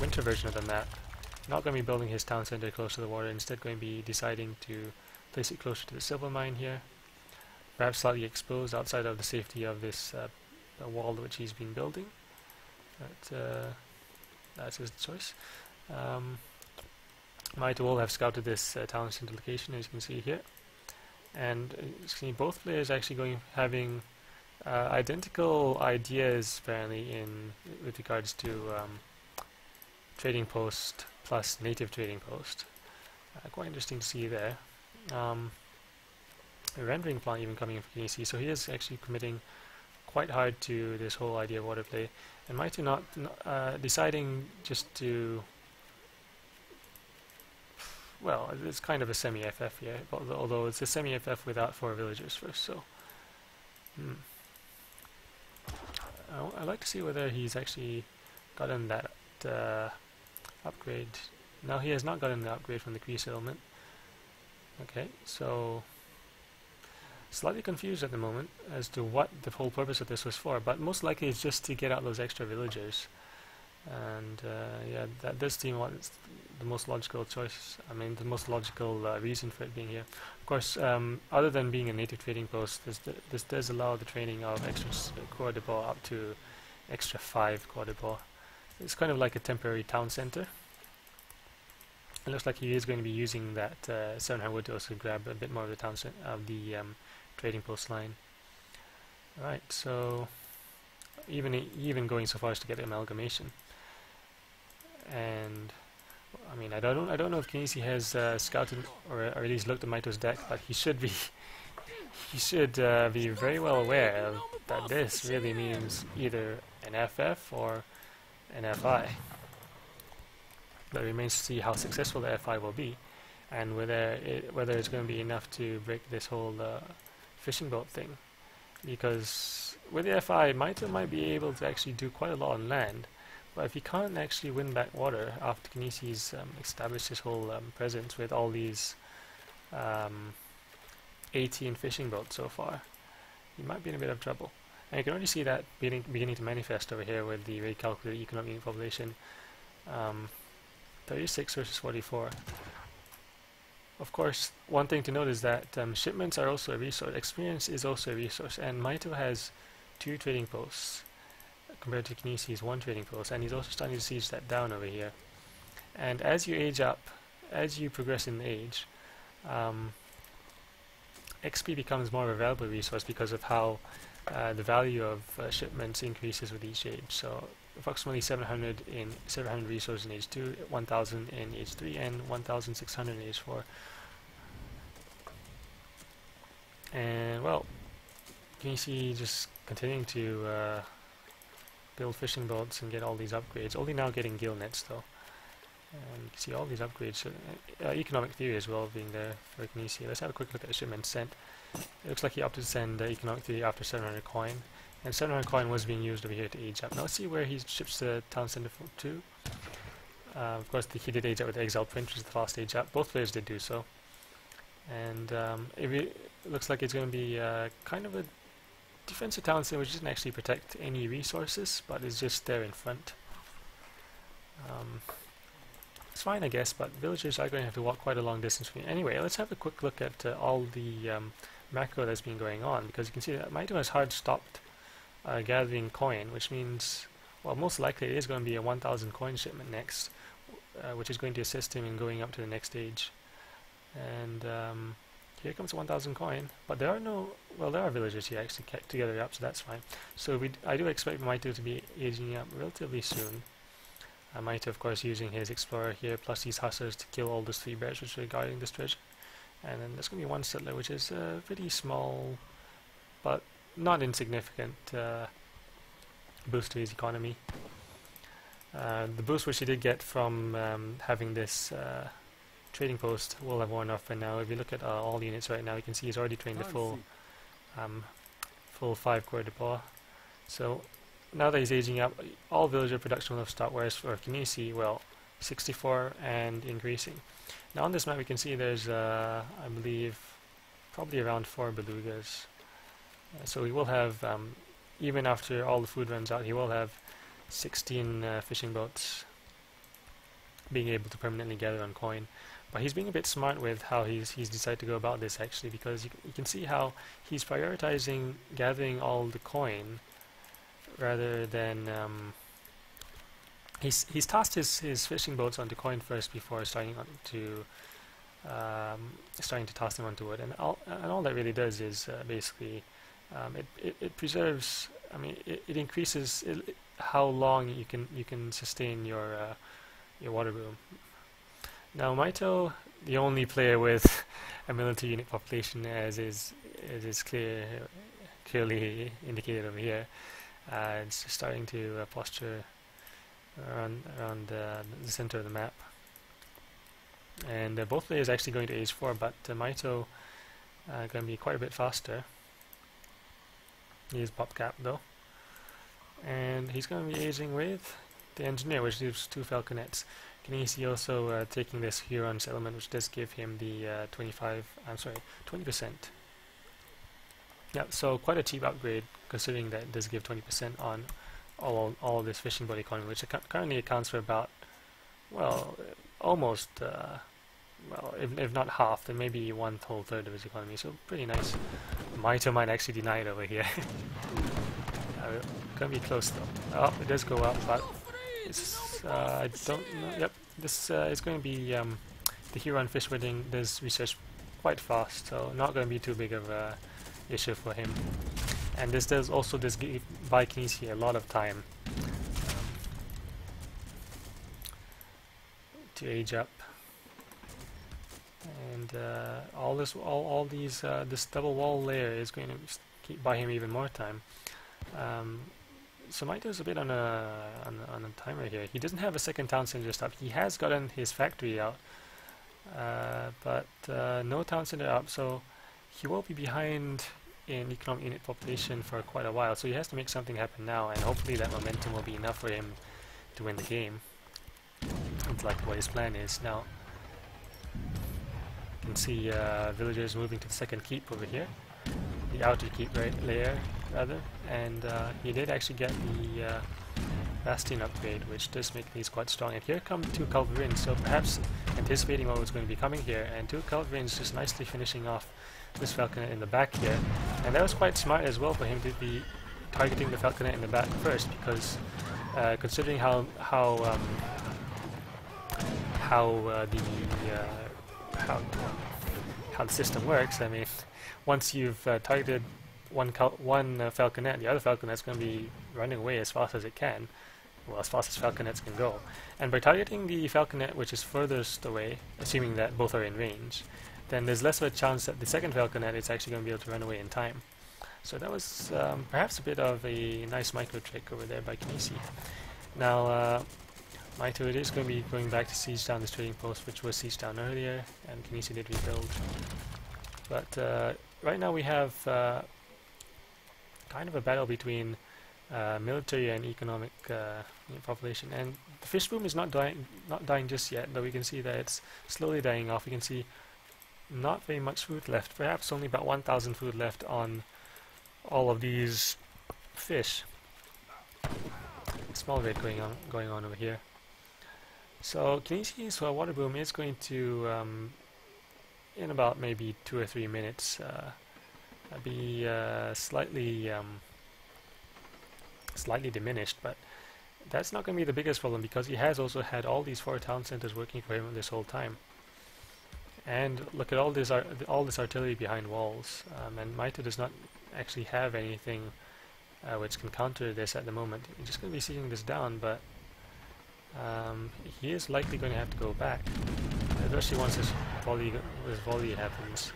winter version of the map, not going to be building his town center close to the water. Instead, going to be deciding to place it closer to the silver mine here, perhaps slightly exposed outside of the safety of this wall which he's been building. That's his choice. Mitoe will have scouted this town center location, as you can see here, and you see both players actually having identical ideas apparently with regards to trading post plus native trading post. Quite interesting to see there. A rendering plant even coming in for Kynesie, so he is actually committing quite hard to this whole idea of water play, and Mitoe deciding just to. Well, it's kind of a semi-FF here, although it's a semi-FF without 4 villagers first, so... I'd like to see whether he's actually gotten that upgrade. No, he has not gotten the upgrade from the Cree settlement. Okay, so... Slightly confused at the moment as to what the whole purpose of this was for, but most likely it's just to get out those extra villagers. And yeah, that does seem like the most logical choice. I mean, the most logical reason for it being here. Of course, other than being a native trading post, this does allow the training of extra corps de bois up to extra 5 quadrupole. It's kind of like a temporary town center. It looks like he is going to be using that 700 wood to also grab a bit more of the town center, of the trading post line. Alright, so even going so far as to get amalgamation. And I mean, I don't know if kynesie has scouted or at least looked at Mitoe's deck, but he should be very well aware of that this really means either an FF or an FI. But it remains to see how successful the FI will be, and whether it's going to be enough to break this whole fishing boat thing. Because with the FI, Mitoe might be able to actually do quite a lot on land, but if he can't actually win back water after kynesie's established his whole presence with all these 18 fishing boats so far, he might be in a bit of trouble. And you can already see that beginning to manifest over here with the recalculated economic unit population. 36 versus 44. Of course, one thing to note is that shipments are also a resource, experience is also a resource, and Mitoe has 2 trading posts compared to kynesie's 1 trading post, and he's also starting to siege that down over here. And as you age up, as you progress in age, XP becomes more of a valuable resource because of how the value of shipments increases with each age. So approximately 700 resources in age 2, 1,000 in age 3, and 1,600 in age 4. And well, kynesie just continuing to build fishing boats and get all these upgrades. Only now getting gill nets though. And you can see all these upgrades, economic theory as well being there for kynesie. Let's have a quick look at the shipment sent. It looks like he opted to send economic theory after 700 coin. And 700 coin was being used over here to age up. Now let's see where he ships the town center to. Of course, he did age up with the exile print, which is the fast age up. Both players did do so. And it looks like it's going to be kind of a defensive town center, which doesn't actually protect any resources, but is just there in front. It's fine, I guess, but villagers are going to have to walk quite a long distance from you. Anyway, let's have a quick look at all the macro that's been going on, because you can see that Mitoe has hard stopped gathering coin, which means, well, most likely it is going to be a 1,000 coin shipment next, which is going to assist him in going up to the next stage. And here comes 1,000 coin, but there are no, well, there are villagers here actually kept together up, so that's fine. So I do expect Mitoe to be aging up relatively soon. Mitoe, of course, using his explorer here, plus these hustlers to kill all those 3 bears which are guarding this treasure. And then there's going to be 1 settler, which is a pretty small, but not insignificant boost to his economy. The boost which he did get from having this trading post will have worn off by now. If you look at all the units right now, you can see he's already trained the full 5 corps de poids. So now that he's aging up, all villager production will have stopped, whereas for kynesie, well, 64 and increasing. Now on this map we can see there's, I believe, probably around 4 belugas. So he will have, even after all the food runs out, he will have 16 fishing boats being able to permanently gather on coin. But he's being a bit smart with how he's decided to go about this, actually, because you can see how he's prioritizing gathering all the coin rather than he's tossed his fishing boats onto coin first before starting to toss them onto wood, and all that really does is basically it preserves. I mean, it increases how long you can sustain your water boom. Now Mitoe, the only player with a military unit population, as is clearly indicated over here. It's starting to posture around the center of the map, and both players are actually going to age 4, but Mitoe going to be quite a bit faster. He is pop cap though, and he's going to be aging with the engineer, which gives 2 falconets. Kynesie also taking this Huron settlement, which does give him the 20%. Yeah, so quite a cheap upgrade, considering that it does give 20% on all this fishing boat economy, which currently accounts for about, well, almost, well, if not half, then maybe 1/3 of his economy, so pretty nice. Mitoe might actually deny it over here. gonna be close though. Oh, it does go up, but it's, I don't know. Yep, this is going to be the Huron fish wedding does research quite fast, so not going to be too big of a issue for him. And this does also this give kynesie a lot of time to age up. And all this, all these, this double wall layer is going to keep buy him even more time. So Mitoe's a bit on a timer here. He doesn't have a second town center up. He has gotten his factory out, but no town center up. So he will be behind in economic unit population for quite a while. So he has to make something happen now, and hopefully that momentum will be enough for him to win the game. It's like what his plan is now. You can see villagers moving to the second keep over here, the outer keep layer rather, and he did actually get the bastion upgrade, which does make these quite strong. And here come two culverins, so perhaps anticipating what was going to be coming here, and two culverins just nicely finishing off this falconet in the back here. And that was quite smart as well for him to be targeting the falconet in the back first, because considering how the system works, I mean, once you've targeted one falconet, the other falconet's going to be running away as fast as it can, well, as fast as falconets can go. And by targeting the falconet which is furthest away, assuming that both are in range, then there's less of a chance that the second falconet is actually going to be able to run away in time. So that was perhaps a bit of a nice micro trick over there by kynesie. Now, Mitoe is going to be going back to siege down this trading post, which was siege down earlier, and kynesie did rebuild. But right now we have kind of a battle between military and economic population, and the fish boom is not dying just yet, though we can see that it's slowly dying off. We can see not very much food left, perhaps only about 1,000 food left on all of these fish. Small raid going on over here. So kynesie's water boom is going to, in about maybe 2 or 3 minutes, be slightly slightly diminished, but that's not going to be the biggest problem, because he has also had all these 4 town centers working for him this whole time. And look at all this artillery behind walls, and Mitoe does not actually have anything which can counter this at the moment. He's just going to be seeking this down, but he is likely going to have to go back, especially once this volley happens.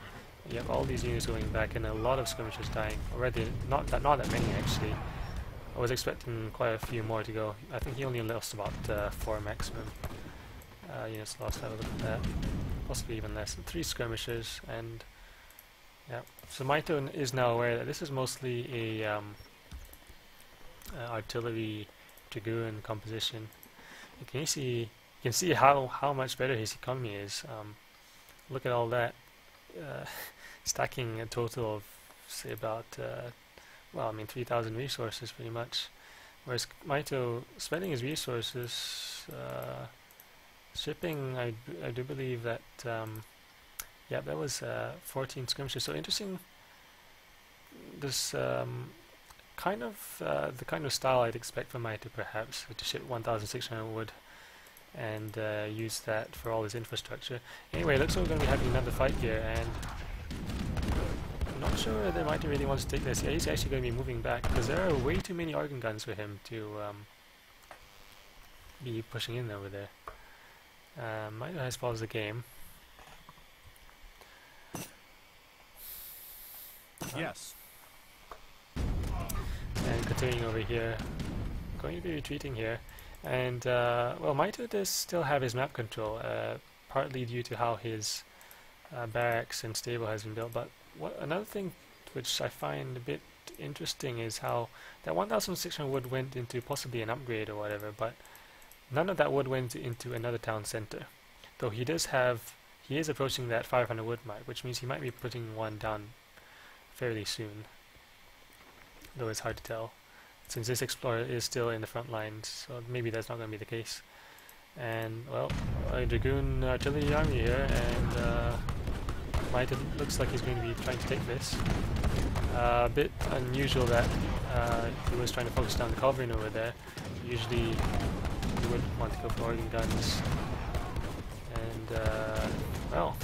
You have all these units going back, and a lot of skirmishers dying already. Not that many actually. I was expecting quite a few more to go. I think he only lost about 4 maximum units lost. Have a look at that. Possibly even less. 3 skirmishers, and yeah. So Mitoe is now aware that this is mostly a artillery dragoon composition. You can see how much better his economy is. Look at all that, stacking a total of say about well, I mean 3,000 resources pretty much, whereas Mitoe spending his resources shipping. I do believe that yeah, that was 14 skirmishes. So interesting, this kind of the kind of style I'd expect from Mitoe, perhaps to ship 1,600 wood and use that for all his infrastructure. Anyway, looks like we're going to be having another fight here, and I'm not sure that Mitoe really wants to take this. Yeah, he's actually going to be moving back, because there are way too many Argon guns for him to be pushing in over there. Mitoe has paused the game. Yes. And continuing over here, going to be retreating here. And well, Mitoe does still have his map control, partly due to how his barracks and stable has been built. But another thing which I find a bit interesting is how that 1,600 wood went into possibly an upgrade or whatever, but none of that wood went into another town center. Though he does have, he is approaching that 500 wood mark, which means he might be putting one down fairly soon. Though it's hard to tell, since this explorer is still in the front lines, so maybe that's not going to be the case. And well, a dragoon artillery army here, and might. It looks like he's going to be trying to take this. A bit unusual that he was trying to focus down the culverin over there. Usually you wouldn't want to go for organ guns. And, well,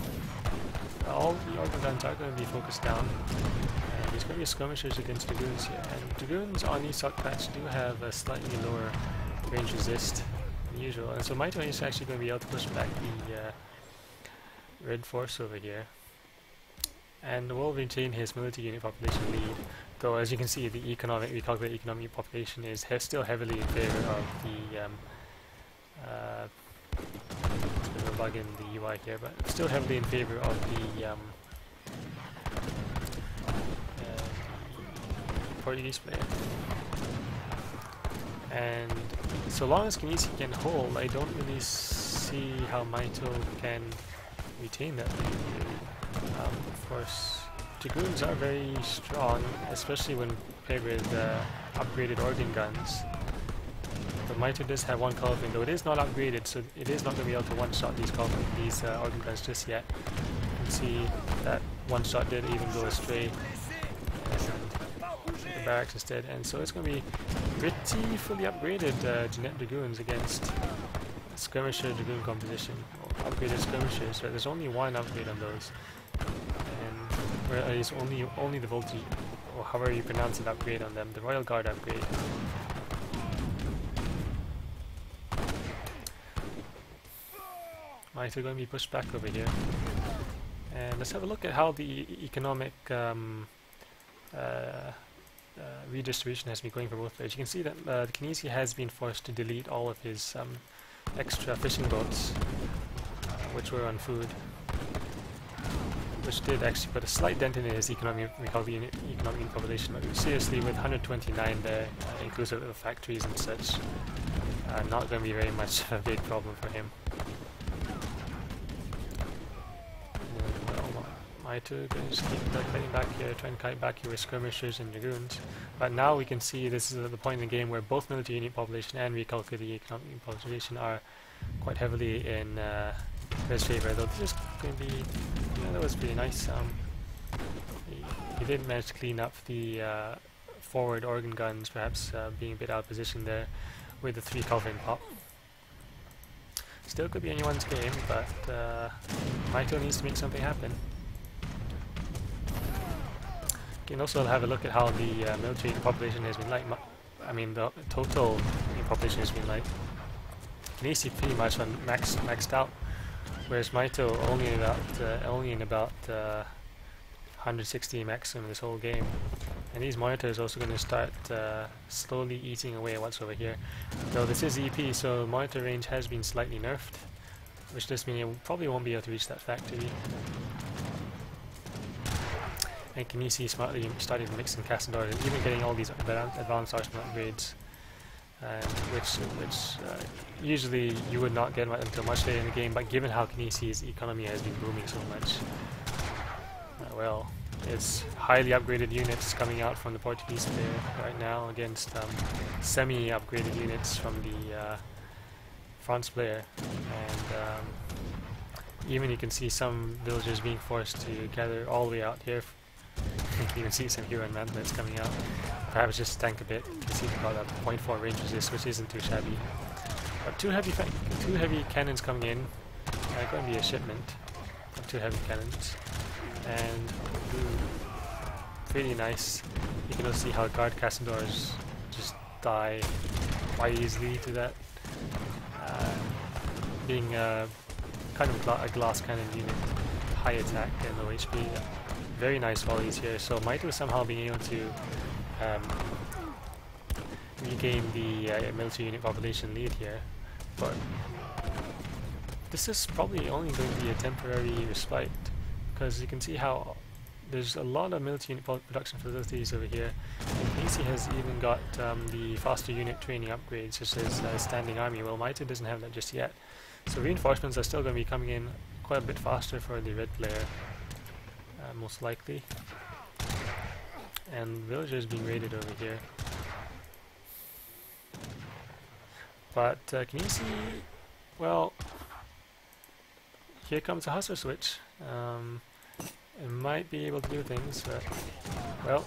all the organ guns are going to be focused down. And there's going to be skirmishers against dragoons here. And dragoons on ESOC patch do have a slightly lower range resist than usual. And so Mitoe is actually going to be able to push back the red force over here. And will retain his military unit population lead, though as you can see the economic, we calculate economic population is still heavily in favor of the, it's a bit of a bug in the UI here, but still heavily in favor of the Portuguese player. And so long as Kynesie can hold, I don't really see how Mitoe can retain that lead really. Of course, dragoons are very strong, especially when paired with upgraded organ guns. But Mitoe does have one culverin, though it is not upgraded, so it is not going to be able to one-shot these organ guns just yet. You can see that one-shot did even go astray, and the barracks instead. And so it's going to be pretty fully upgraded Jeanette dragoons against skirmisher dragoon composition. Upgraded skirmishers, right? There's only one upgrade on those. And well, it's only the Volti, or however you pronounce it, upgrade on them, the Royal Guard upgrade. Mitoe are going to be pushed back over here. And let's have a look at how the economic redistribution has been going for both players. You can see that the Kynesie has been forced to delete all of his extra fishing boats, which were on food, which did actually put a slight dent in his economic population. But seriously, with 129 there, inclusive of factories and such, not going to be very much of a big problem for him. Well, Mitoe can just keep fighting back here, trying to kite back here with skirmishers and dragoons. But now we can see this is the point in the game where both military unit population and recalculated the economic population are quite heavily in his favor, though this is going to be, yeah, that was pretty nice. He did manage to clean up the forward organ guns, perhaps being a bit out of position there with the 3 culverin pop. Still could be anyone's game, but Mitoe needs to make something happen. You can also have a look at how the military population has been like. I mean, the total population has been like. Kynesie pretty much on maxed out, whereas Mitoe only in about 160 maximum this whole game. And these monitors are also going to start slowly eating away at what's over here. Though this is EP, so monitor range has been slightly nerfed, which just means it probably won't be able to reach that factory. And Kynesie smartly started mixing Cassandor and even getting all these advanced arsenal upgrades. Which usually you would not get until much later in the game, but given how Kynesie's economy has been booming so much, well, it's highly upgraded units coming out from the Portuguese player right now against semi-upgraded units from the France player, and even you can see some villagers being forced to gather all the way out here. You can even see some hero and mantlets coming out. Perhaps just tank a bit. You can see they've got a 0.4 range resist, which isn't too shabby. But two heavy cannons coming in. Going to be a shipment of 2 heavy cannons. And pretty nice. You can also see how guard Cassandors just die quite easily to that. Being kind of a glass cannon unit, high attack and low HP. Very nice volleys here, so Mitoe somehow being able to regain the military unit population lead here, but this is probably only going to be a temporary respite, because you can see how there's a lot of military unit production facilities over here, and Kynesie has even got the faster unit training upgrades, such as standing army. Well, Mitoe doesn't have that just yet, so reinforcements are still going to be coming in quite a bit faster for the red player. Most likely, and villagers being raided over here. But Kynesie, well, here comes a Hussar switch. It might be able to do things, but, well,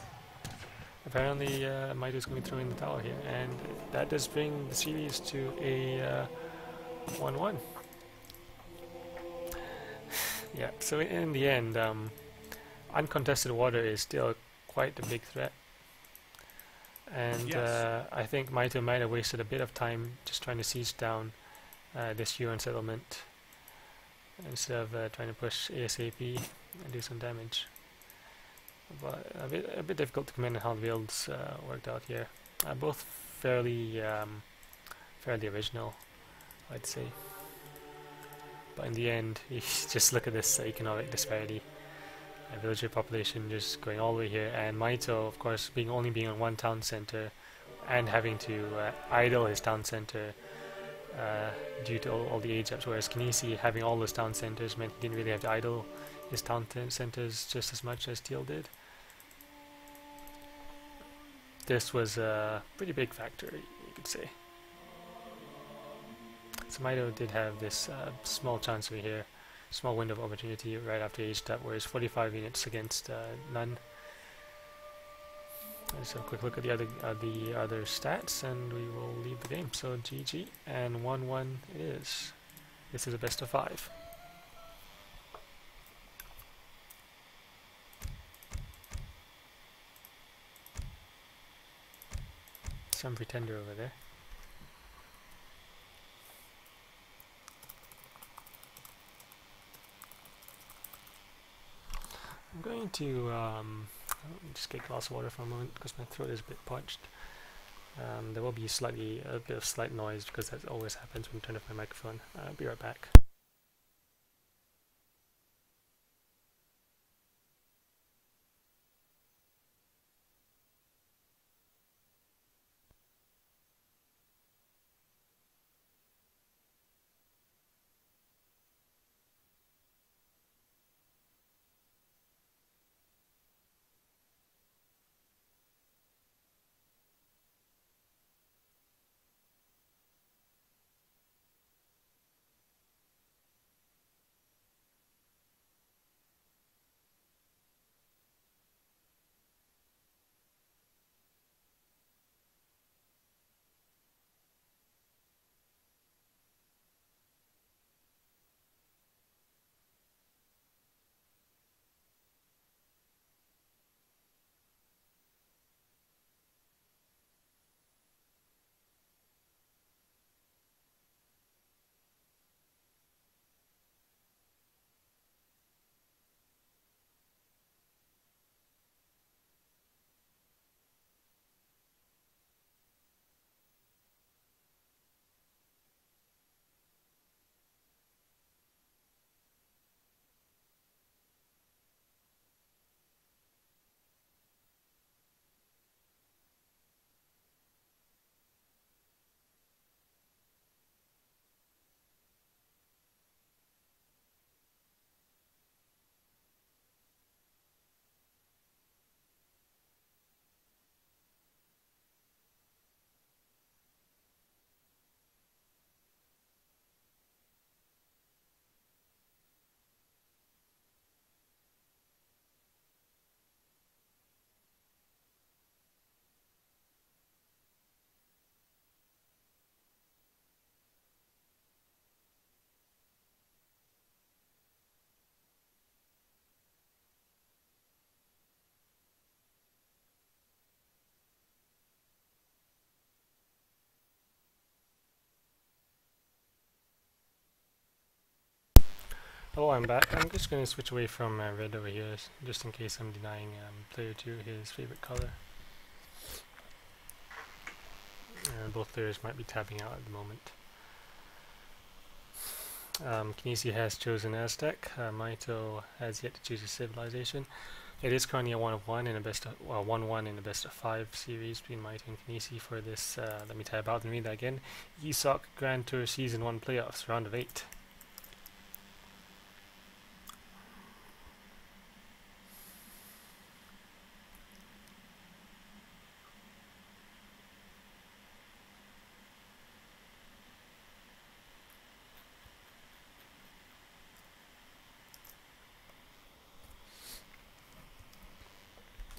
apparently Mitoe is going to throw in the towel here, and that does bring the series to a 1-1. Yeah, so in the end, uncontested water is still quite a big threat. And yes. I think Mitoe might have wasted a bit of time just trying to seize down this UN settlement instead of trying to push ASAP and do some damage. But a bit difficult to comment on how the builds worked out here. Both fairly original, I'd say. But in the end, you just look at this economic disparity. A villager population just going all the way here, and Mitoe, of course, only being on one town center, and having to idle his town center due to all the age ups. Whereas Kynesie, having all his town centers, meant he didn't really have to idle his town centers just as much as Teal did. This was a pretty big factor, you could say. So Mitoe did have this small chance over here. Small window of opportunity right after he aged up, whereas 45 units against none. Let's have a quick look at the other stats, and we will leave the game. So GG, and 1-1 it is. This is a best of 5. Some pretender over there. I'm going to just get a glass of water for a moment because my throat is a bit parched. There will be a bit of slight noise because that always happens when I turn off my microphone. I'll be right back. Oh, I'm back. I'm just going to switch away from red over here, just in case I'm denying player 2 his favorite color. Both players might be tapping out at the moment. Kynesie has chosen Aztec. Mitoe has yet to choose his civilization. It is currently a 1-1 in a best of 1-1 in a best of 5 series between Mitoe and Kynesie for this. Let me type out and read that again. ESOC Grand Tour Season 1 Playoffs, Round of 8.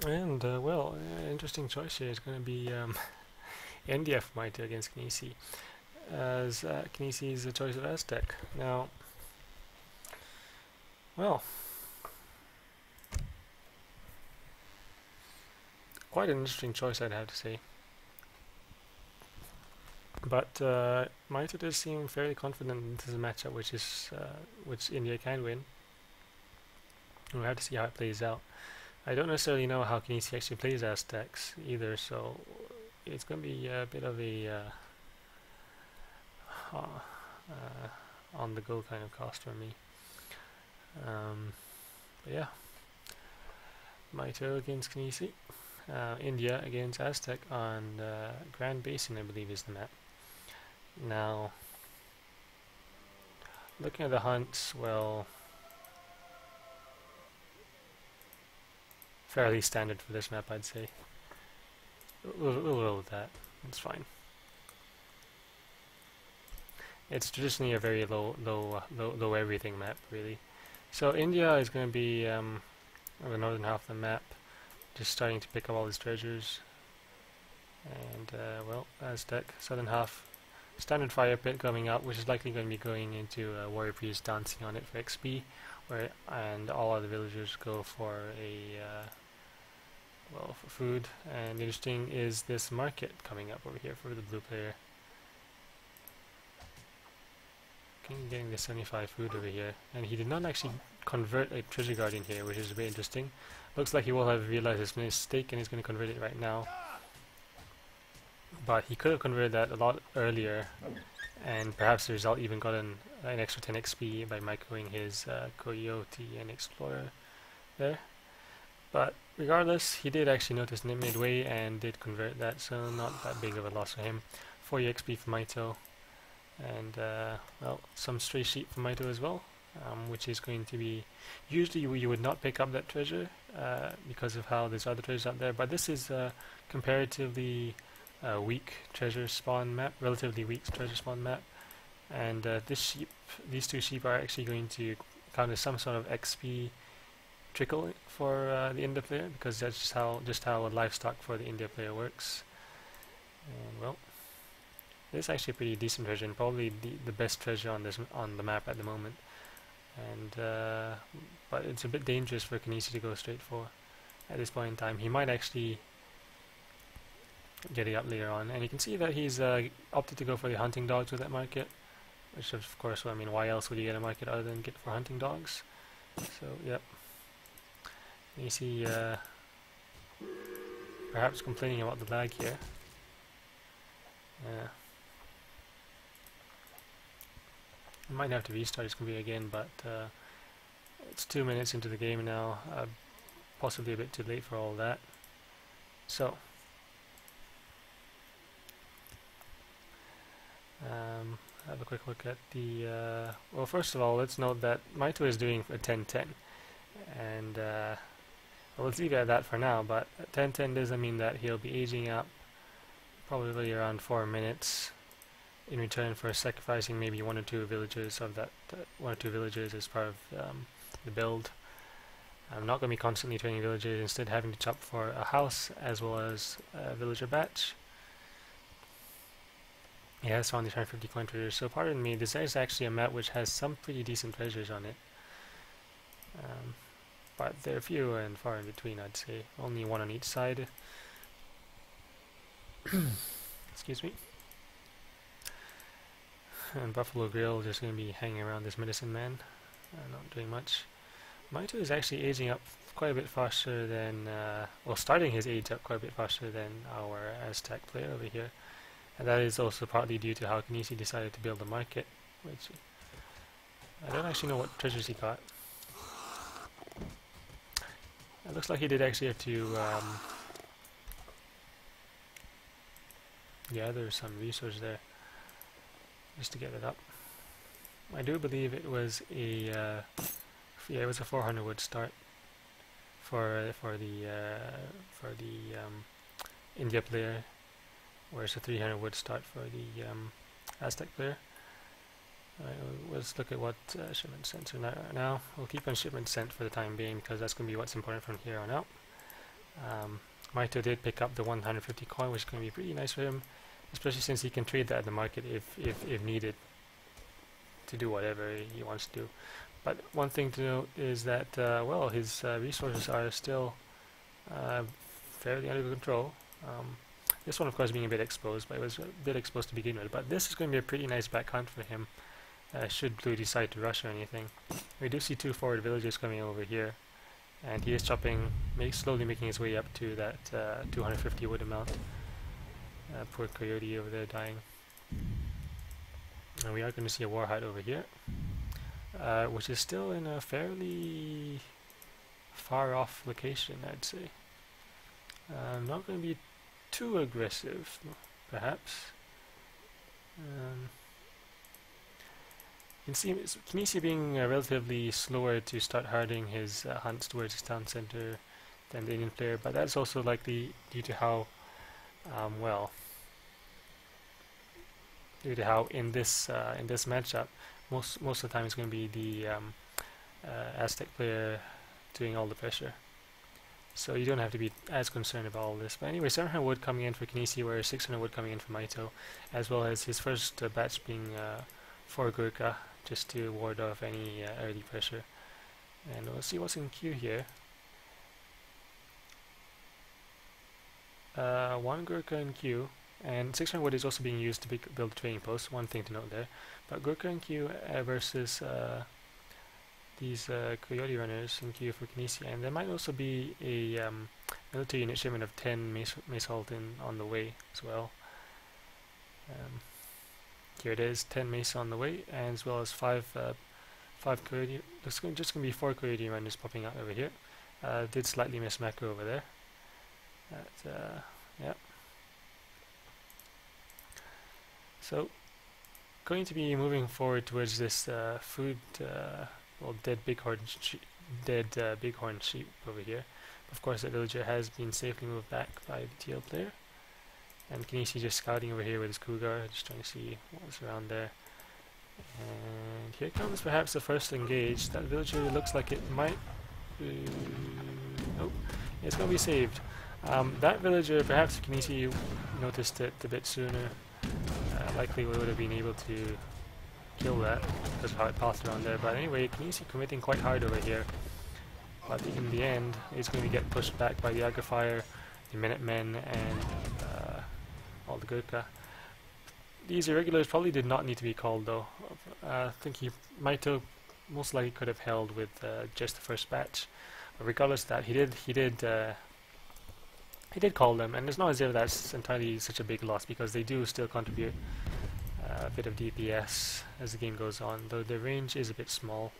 And well, interesting choice here is going to be NDF Mitoe against kynesie, as kynesie is the choice of Aztec. Now, well, quite an interesting choice, I'd have to say. But Mitoe does seem fairly confident that this is a matchup which is which India can win. We'll have to see how it plays out. I don't necessarily know how kynesie actually plays Aztecs either, so it's going to be a bit of a on the go kind of cost for me. But yeah, Mitoe against kynesie, India against Aztec on Grand Basin, I believe, is the map. Now, looking at the hunts, well, fairly standard for this map, I'd say. We'll roll with that. It's fine. It's traditionally a very low everything map, really. So India is going to be on the northern half of the map, just starting to pick up all these treasures. And well, Aztec southern half, standard fire pit coming up, which is likely going to be going into warrior priest dancing on it for XP, where and all other villagers go for a well, for food. And interesting is this market coming up over here for the blue player. Okay, getting the 75 food over here, and he did not actually convert a treasure guardian here, which is very interesting. Looks like he will have realized his mistake and he's going to convert it right now, but he could have converted that a lot earlier, and perhaps the result even got an extra 10 XP by microing his coyote and explorer there. But regardless, he did actually notice midway and did convert that, so not that big of a loss for him. 40 XP for Mitoe, and well, some stray sheep for Mitoe as well, which is going to be... Usually you would not pick up that treasure because of how there's other treasures out there, but this is comparatively weak treasure spawn map, relatively weak treasure spawn map, and these two sheep are actually going to count as some sort of XP trickle for the India player, because that's just how livestock for the India player works. And well, this is actually a pretty decent treasure, and probably the best treasure on the map at the moment. And but it's a bit dangerous for kynesie to go straight for at this point in time. He might actually get it up later on, and you can see that he's opted to go for the hunting dogs with that market, which of course, well, I mean, why else would you get a market other than get for hunting dogs? So yep. You see, perhaps complaining about the lag here. Yeah. I might have to restart his computer again, but it's 2 minutes into the game now, possibly a bit too late for all that. So, have a quick look at the, well, first of all, let's note that Mitoe is doing a 10-10, and well, let's leave it at that for now, but 10-10 doesn't mean that he'll be aging up, probably around 4 minutes, in return for sacrificing maybe one or two villagers as part of the build. I'm not going to be constantly training villagers, instead having to chop for a house as well as a villager batch. He has found the 150 coin treasures, so pardon me, this is actually a map which has some pretty decent treasures on it. But they're few and far in between, I'd say. Only one on each side. Excuse me. And Buffalo Grill just going to be hanging around this medicine man, not doing much. Mitoe is actually aging up quite a bit faster than, well, starting his age up quite a bit faster than our Aztec player over here. And that is also partly due to how kynesie decided to build a market, which I don't actually know what treasures he got. It looks like he did actually have to gather some resource there just to get it up. I do believe it was a yeah, it was a 400 wood start for the India player, whereas a 300 wood start for the Aztec player. Alright, let's look at what shipment cents are right now. We'll keep on shipment cent for the time being, because that's going to be what's important from here on out. Mitoe did pick up the 150 coin, which is going to be pretty nice for him, especially since he can trade that at the market if needed to do whatever he wants to do. But one thing to note is that, well, his resources are still fairly under control. This one, of course, being a bit exposed, but it was a bit exposed to begin with. But this is going to be a pretty nice back hunt for him, should Blue decide to rush or anything. We do see two forward villagers coming over here, and he is chopping, slowly making his way up to that 250 wood amount. Poor coyote over there dying. And we are going to see a war hut over here, which is still in a fairly far off location, I'd say. Not going to be too aggressive, perhaps. You can see Kynesie being relatively slower to start hardening his hunts towards his town center than the Indian player, but that's also likely due to how, well, due to how in this matchup, most of the time it's going to be the Aztec player doing all the pressure. So you don't have to be as concerned about all this. But anyway, 700 wood coming in for Kynesie, where 600 wood coming in for Mitoe, as well as his first batch being for Gurkha, just to ward off any early pressure. And we'll see what's in queue here. One Gurkha in queue, and 600 wood is also being used to build a trading post, one thing to note there. But Gurkha in queue versus these coyote runners in queue for Kynesie, and there might also be a military unit shipment of 10 mace halt on the way as well. Here it is, 10 mace on the way, and as well as five coyote. There's just going to be 4 coyote runners popping out over here. Did slightly miss macro over there. That, yeah. So going to be moving forward towards this food. Well, dead bighorn sheep over here. Of course, that villager has been safely moved back by the TL player. And Kynesie just scouting over here with his cougar, just trying to see what's around there. And here comes perhaps the first engage. That villager looks like it might... nope. It's going to be saved. That villager, perhaps if Kynesie noticed it a bit sooner, likely we would have been able to kill that because of how it passed around there. But anyway, Kynesie committing quite hard over here, but in the end it's going to get pushed back by the Agra Fire, the Minutemen, and all the Gurkha. These irregulars probably did not need to be called though. I think he might have most likely could have held with just the first batch, but regardless of that, he did call them, and it's not as if that's entirely such a big loss because they do still contribute a bit of DPS as the game goes on, though the range is a bit small.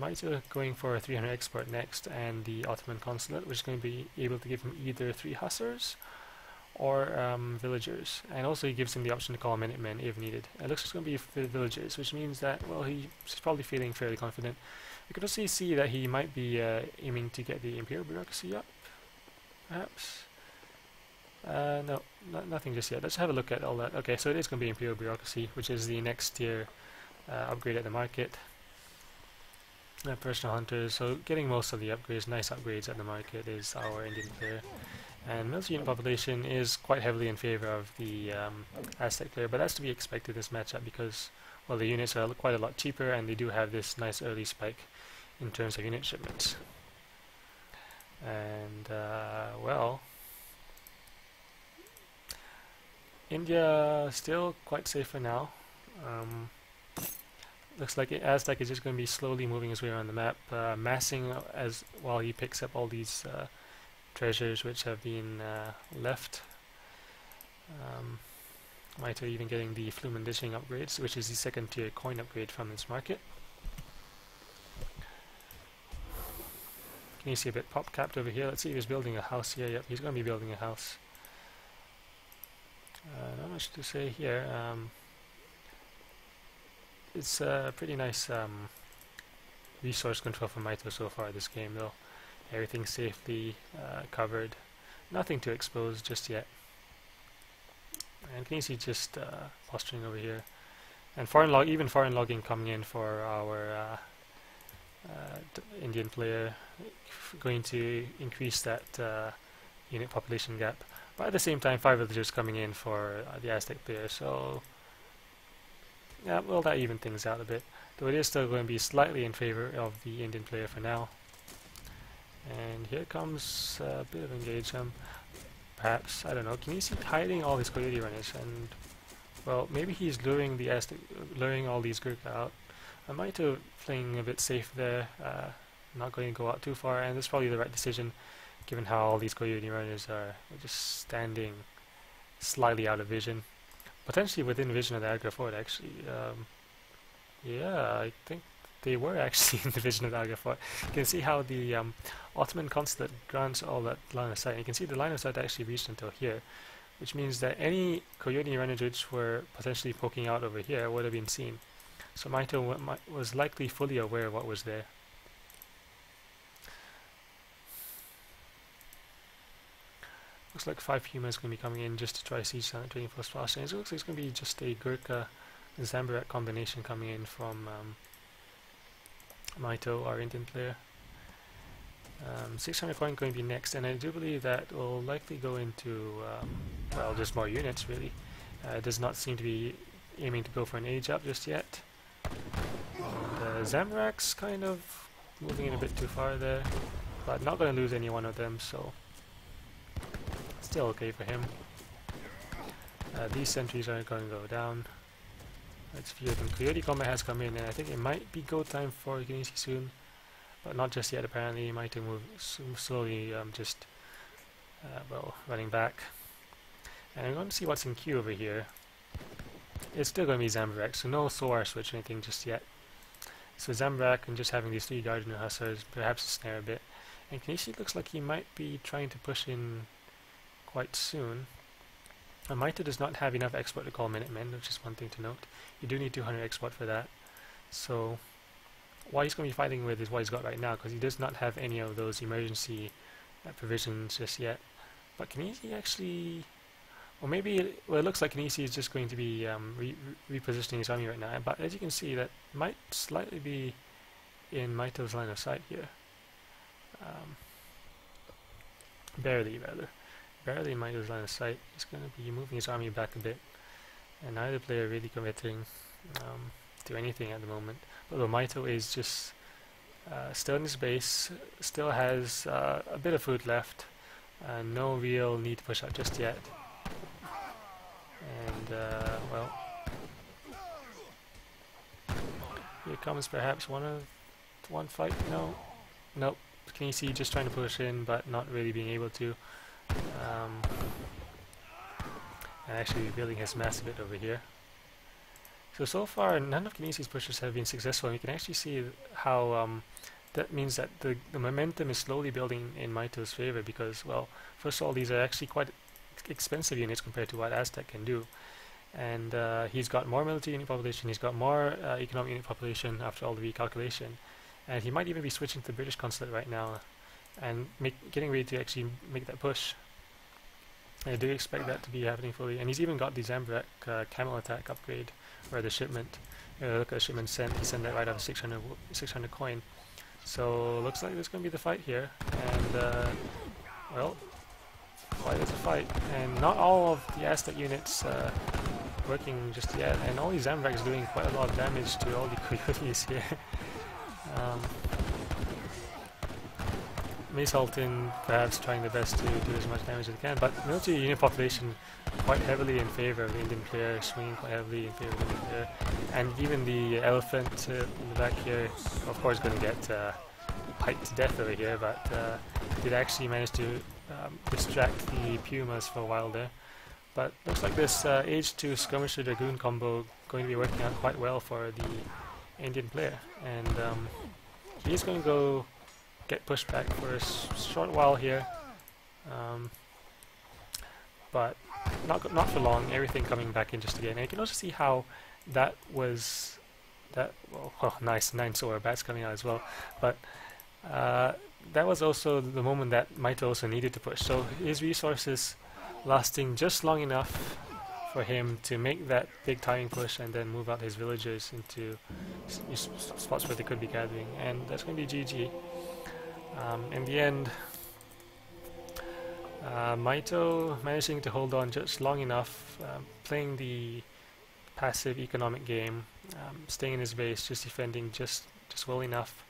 Mitoe going for a 300 export next, and the Ottoman Consulate, which is going to be able to give him either 3 Hussars or villagers, and also he gives him the option to call Minutemen if needed. It looks like it's going to be for the villagers, which means that, well, he's probably feeling fairly confident. We can also see that he might be aiming to get the Imperial Bureaucracy up, perhaps. No, nothing just yet. Let's have a look at all that. Okay, so it is going to be Imperial Bureaucracy, which is the next tier upgrade at the market. Personal Hunters, so getting most of the upgrades, nice upgrades at the market, is our Indian player. And military unit population is quite heavily in favor of the Aztec player, but that's to be expected this matchup because, well, the units are quite a lot cheaper and they do have this nice early spike in terms of unit shipments. And, well... India still quite safe for now. Looks like Aztec is just going to be slowly moving his way around the map, massing as while he picks up all these treasures which have been left. Mitoe even getting the Flume and Dishing upgrades, which is the second tier coin upgrade from this market. Can you see a bit pop capped over here? Let's see if he's building a house here. Yep, he's going to be building a house. Not much to say here. It's a pretty nice resource control for Mitoe so far this game though. Everything safely covered. Nothing to expose just yet. And Kynesie just posturing over here. And foreign log, even foreign logging coming in for our Indian player, going to increase that unit population gap. But at the same time, 5 villagers coming in for the Aztec player, so yeah, well, that even things out a bit. Though it is still going to be slightly in favor of the Indian player for now. And here comes a bit of engagement. Perhaps, I don't know, Kynesie hiding all his coyote runners, and well, maybe he's luring the Aztec, luring all these Gurkha out. Mitoe playing a bit safe there, not going to go out too far, and that's probably the right decision, given how all these coyote runners are just standing slightly out of vision. Potentially within vision of the Agra Fort, actually. Yeah, I think they were actually in the vision of the Agra Fort. You can see how the Ottoman consulate grants all that line of sight. You can see the line of sight actually reached until here, which means that any coyote runners which were potentially poking out over here would have been seen. So Mitoe was likely fully aware of what was there. Looks like 5 humans going to be coming in just to try siege training plus fast. And it looks like it's going to be just a Gurkha and Zambarat combination coming in from Mitoe, our Indian player. 600 coin going to be next, and I do believe that will likely go into well, just more units really. It does not seem to be aiming to go for an age up just yet. And Zambarak's kind of moving in a bit too far there, but not going to lose any one of them, so still okay for him. These sentries aren't going to go down. That's a few of them. Coyote combat has come in, and I think it might be go time for Kynesie soon, but not just yet apparently. Mitoe move slowly, just well, running back. And I'm going to see what's in queue over here. It's still going to be Zambarak, so no Soar switch or anything just yet. So Zambarak and just having these 3 Guardian Hussars, perhaps a snare a bit. And Kynesie looks like he might be trying to push in quite soon. Mitoe does not have enough export to call Minutemen, which is one thing to note. You do need 200 export for that. So what he's going to be fighting with is what he's got right now, because he does not have any of those emergency provisions just yet. But Kynesie actually, or maybe well, it looks like Kynesie is just going to be repositioning his army right now. But as you can see, that might slightly be in Mitoe's line of sight here, barely rather. Barely in Mitoe's line of sight. He's going to be moving his army back a bit, and neither player really committing to anything at the moment. But Mitoe is just still in his base, still has a bit of food left, no real need to push out just yet. And well, here comes perhaps one fight. No, nope. Kynesie just trying to push in, but not really being able to. And actually building his mass a bit over here. So far none of Kynesie's pushes have been successful, and you can actually see how that means that the momentum is slowly building in Mitoe's favor, because well, first of all, these are actually quite expensive units compared to what Aztec can do, and he's got more military unit population, he's got more economic unit population after all the recalculation, and he might even be switching to the British consulate right now and getting ready to actually make that push. I do expect that to be happening fully, and he's even got the Zambarak camel attack upgrade, or the shipment. Look at the shipment sent, he sent that right off 600 coin. So looks like there's going to be the fight here, and well, why there's a fight, and not all of the Aztec units working just yet, and all these Zambaraks doing quite a lot of damage to all the coyotes here. Maysaltin perhaps trying the best to do as much damage as they can, but military unit population quite heavily in favor of the Indian player, swinging quite heavily in favor of the Indian player, and even the elephant in the back here, of course, going to get piped to death over here, but did actually manage to distract the pumas for a while there. But looks like this H2 skirmisher dragoon combo going to be working out quite well for the Indian player, and he's going to go get pushed back for a short while here, but not for long. Everything coming back in just again, and you can also see how that was that. Well, nice 9 solar bats coming out as well, but that was also the moment that Mitoe also needed to push. So his resources lasting just long enough for him to make that big timing push and then move out his villagers into spots where they could be gathering, and that's going to be GG. In the end, Mitoe managing to hold on just long enough, playing the passive economic game, staying in his base, just defending just well enough,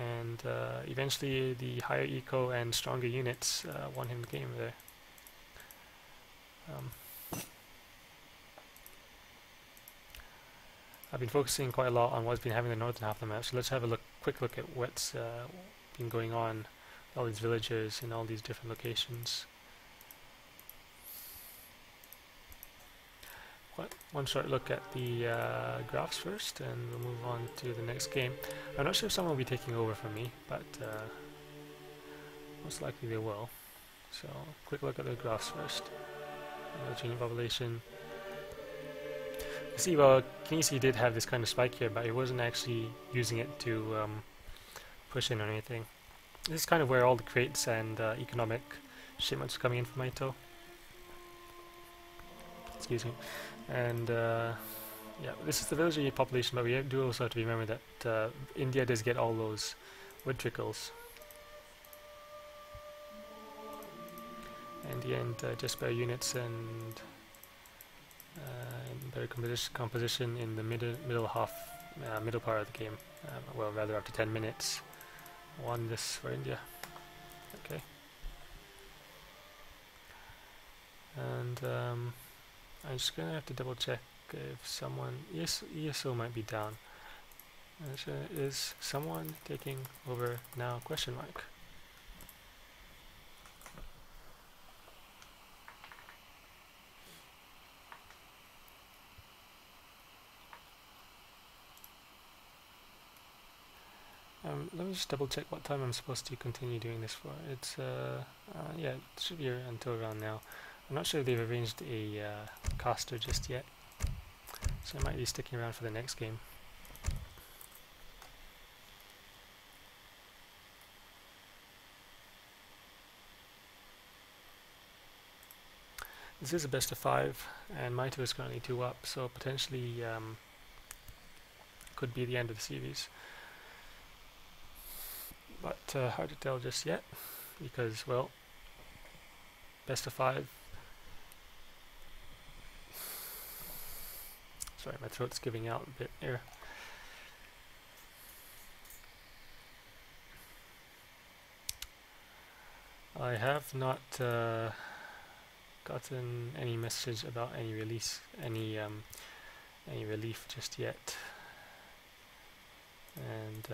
and eventually the higher eco and stronger units won him the game there. I've been focusing quite a lot on what's been happening in the northern half of the map, so let's have a quick look at what's been going on, all these villagers in all these different locations. One short look at the graphs first, and we'll move on to the next game. I'm not sure if someone will be taking over from me, but most likely they will. So, quick look at the graphs first. Village unit population. You see, well, kynesie did have this kind of spike here, but it wasn't actually using it to push in or anything. This is kind of where all the crates and economic shipments are coming in from Mitoe. Excuse me. And yeah, this is the villager population, but we do also have to remember that India does get all those wood trickles. In the end, just better units and better composition in the middle part of the game. Well, rather after 10 minutes, won this for India. Okay. And I'm just gonna have to double check if someone. Yes, ESO might be down. Is someone taking over now? Question mark. Let me just double check what time I'm supposed to continue doing this for. It's yeah, it should be until around now. I'm not sure if they've arranged a caster just yet, so I might be sticking around for the next game. This is a best of 5, and Mitoe is currently 2 up, so potentially could be the end of the series. But hard to tell just yet, because, well, best of 5. Sorry, my throat's giving out a bit here. I have not gotten any message about any release, any relief just yet, and.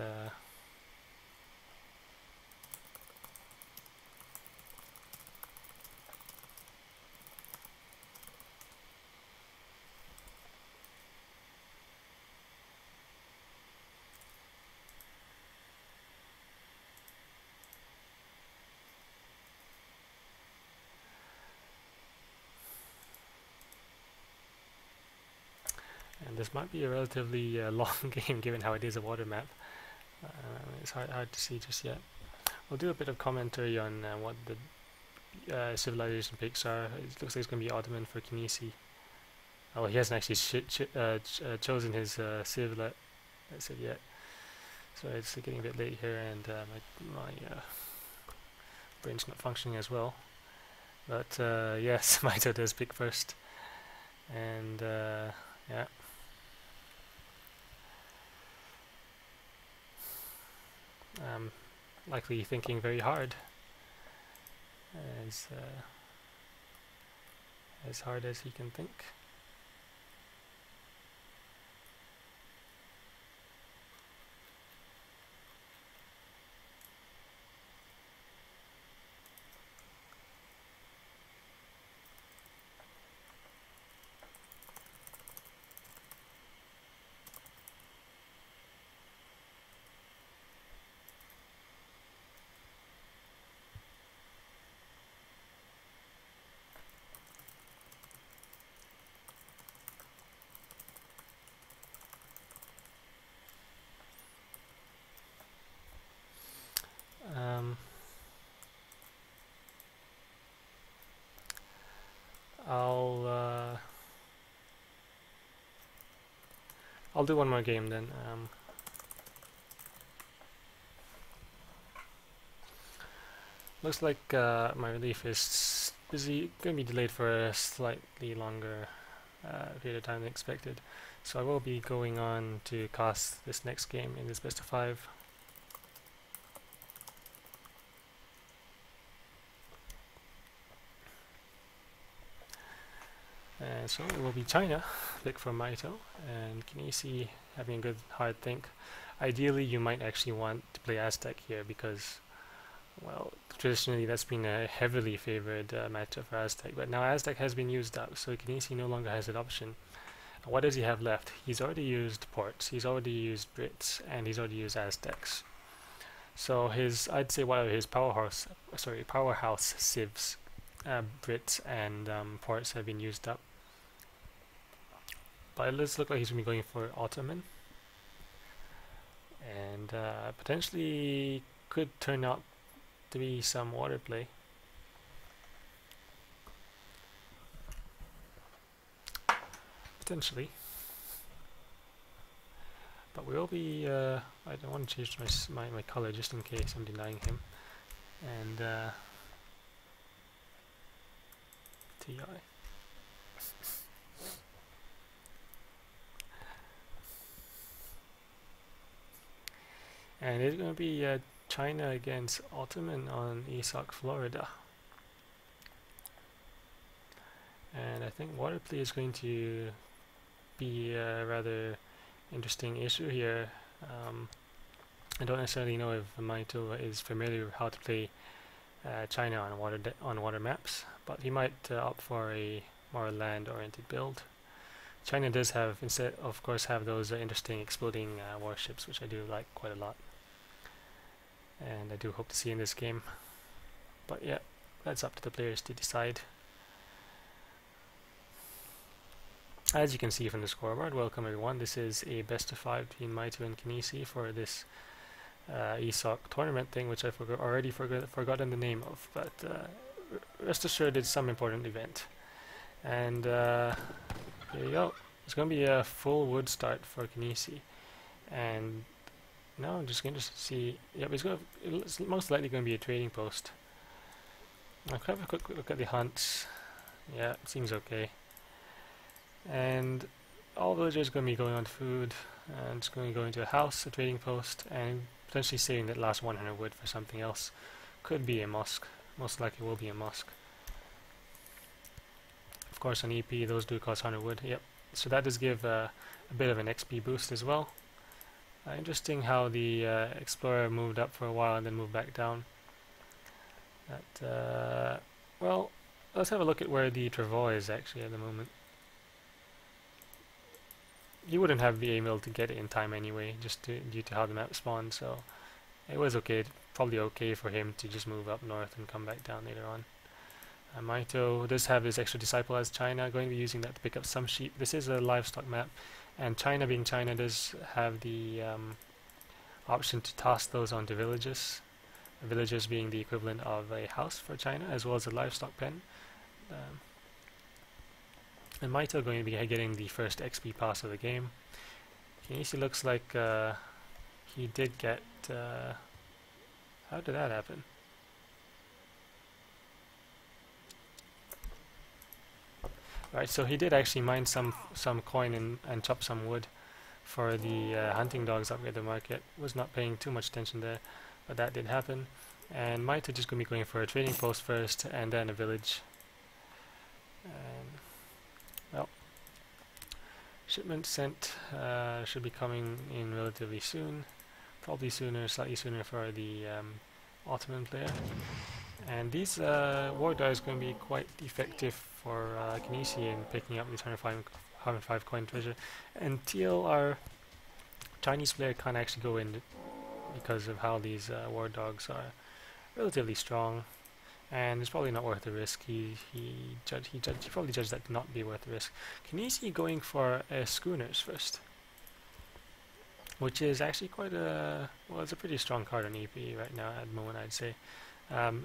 This might be a relatively long game, given how it is a water map. It's hard to see just yet. We'll do a bit of commentary on what the civilization picks are. It looks like it's going to be Ottoman for kynesie. Oh, well, he hasn't actually chosen his civ yet. So it's getting a bit late here, and my brain's not functioning as well. But yes, Mitoe does pick first, and yeah. Likely thinking very hard, as hard as he can think. I'll do one more game then. Looks like my relief is busy, going to be delayed for a slightly longer period of time than expected. So I will be going on to cast this next game in this best of 5. And so it will be China, pick from Mitoe, and Kynesie having a good hard think. Ideally you might actually want to play Aztec here because, well, traditionally that's been a heavily favored matchup for Aztec, but now Aztec has been used up, so Kynesie no longer has that option. What does he have left? He's already used ports, he's already used Brits, and he's already used Aztecs. So his, I'd say one of his powerhouse civs, Brits and ports have been used up. But it does look like he's going to be going for Ottoman, and potentially could turn out to be some water play. Potentially. But we will be, I don't want to change my color just in case I'm denying him. And TI. And it's going to be China against Ottoman on ESOC Florida. And I think water play is going to be a rather interesting issue here. I don't necessarily know if Mitoe is familiar with how to play China on water maps, but he might opt for a more land-oriented build. China does have, instead, of course, have those interesting exploding warships, which I do like quite a lot. And I do hope to see in this game. But yeah, that's up to the players to decide. As you can see from the scoreboard, welcome everyone. This is a best of 5 between Mitoe and Kynesie for this ESOC tournament thing, which I already forgotten the name of, but rest assured it's some important event. And here you go. It's going to be a full wood start for Kynesie. And now I'm just going to see. Yep, it's most likely going to be a trading post. I could have a quick look at the hunts. Yeah, it seems okay. And all villagers are going to be going on food, and it's going to go into a house, a trading post, and potentially saving that last 100 wood for something else. Could be a mosque. Most likely will be a mosque. Of course, on EP, those do cost 100 wood. Yep. So that does give a bit of an XP boost as well. Interesting how the explorer moved up for a while and then moved back down. That, well, let's have a look at where the travois is actually at the moment. You wouldn't have been able to get it in time anyway, just due to how the map spawned, so it was okay, probably okay for him to just move up north and come back down later on. Mitoe does have his extra disciple as China, going to be using that to pick up some sheep. This is a livestock map, and China being China does have the option to toss those onto villages. Villages being the equivalent of a house for China, as well as a livestock pen. And Mitoe going to be getting the first XP pass of the game. Kynesie looks like he did get... how did that happen? Right, so he did actually mine some coin and chop some wood for the hunting dogs up at the market. Was not paying too much attention there, but that did happen. And Mitoe just going to be going for a trading post first, and then a village. And well, shipment sent should be coming in relatively soon, probably sooner, slightly sooner for the Ottoman player. And these war die is going to be quite effective for Kynesie in picking up this 105 coin treasure. And TLR Chinese player can't actually go in because of how these war dogs are relatively strong. And it's probably not worth the risk. He probably judged that to not be worth the risk. Kynesie going for schooners first, which is actually quite a, well, it's a pretty strong card on EP right now at the moment, I'd say.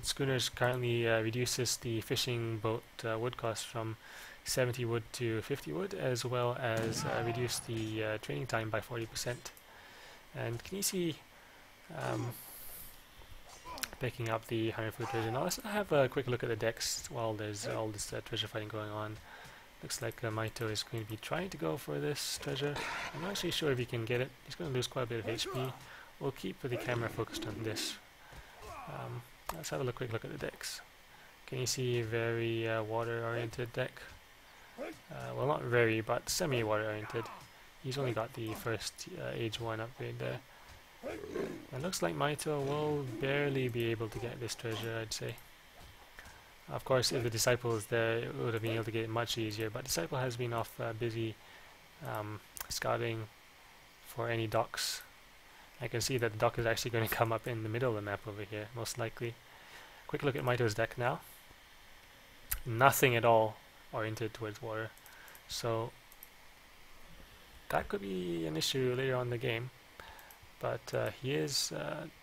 Schooners currently reduces the fishing boat wood cost from 70 wood to 50 wood, as well as reduce the training time by 40%. And kynesie picking up the 100 foot treasure. Now let's have a quick look at the decks while there's all this treasure fighting going on. Looks like Mitoe is going to be trying to go for this treasure. I'm not actually sure if he can get it. He's going to lose quite a bit of HP. We'll keep the camera focused on this. Let's have a quick look at the decks. Kynesie, very water-oriented deck. Well, not very, but semi-water-oriented. He's only got the first Age 1 upgrade there. It looks like Mitoe will barely be able to get this treasure, I'd say. Of course, if the Disciple is there, it would have been able to get it much easier, but Disciple has been off busy scouting for any docks. I can see that the dock is actually going to come up in the middle of the map over here, most likely. Quick look at Mitoe's deck now. Nothing at all oriented towards water, so that could be an issue later on in the game. But he is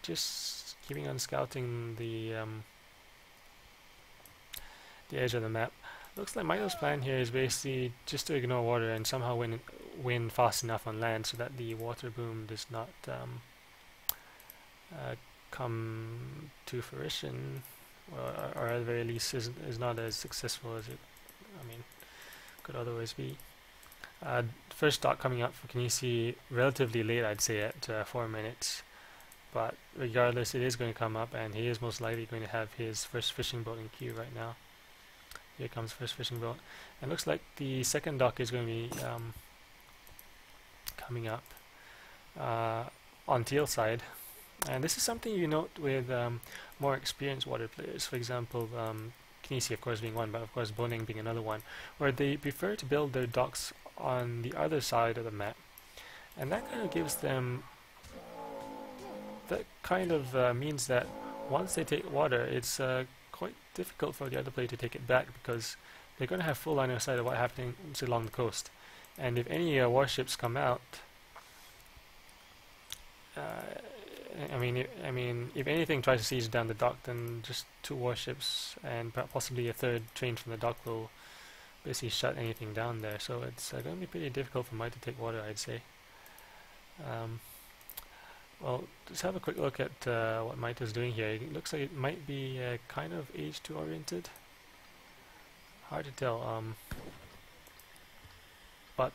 just keeping on scouting the edge of the map. Looks like Mitoe's plan here is basically just to ignore water and somehow win fast enough on land so that the water boom does not come to fruition, or at the very least is not as successful as it, I mean, could otherwise be. First dock coming up for kynesie relatively late, I'd say, at 4 minutes. But regardless, it is going to come up, and he is most likely going to have his first fishing boat in queue right now. Here comes first fishing boat. And looks like the second dock is going to be coming up on teal side. And this is something you note with more experienced water players. For example, kynesie, of course, being one, but of course Boneng being another one, where they prefer to build their docks on the other side of the map. And that kind of gives them... that kind of means that once they take water, it's quite difficult for the other player to take it back, because they're going to have full line of sight of what's happening along the coast. And if any warships come out, I mean, if anything tries to siege down the dock, then just 2 warships and possibly a third train from the dock will basically shut anything down there. So it's going to be pretty difficult for Mitoe to take water, I'd say. Well, just have a quick look at what Mitoe's doing here. It looks like it might be kind of H2 oriented. Hard to tell, but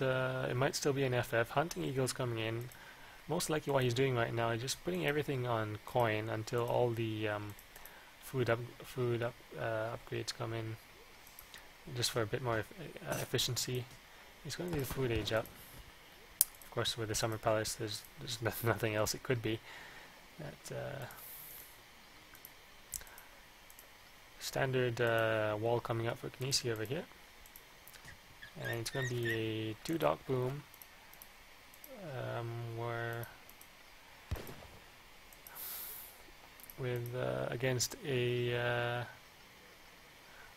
it might still be an FF. Hunting Eagle's coming in. Most likely what he's doing right now is just putting everything on coin until all the food upgrades come in, just for a bit more efficiency. He's going to do the food age up. Of course, with the Summer Palace, there's nothing else it could be. That standard wall coming up for kynesie over here, and it's going to be a 2 dock boom, where with against a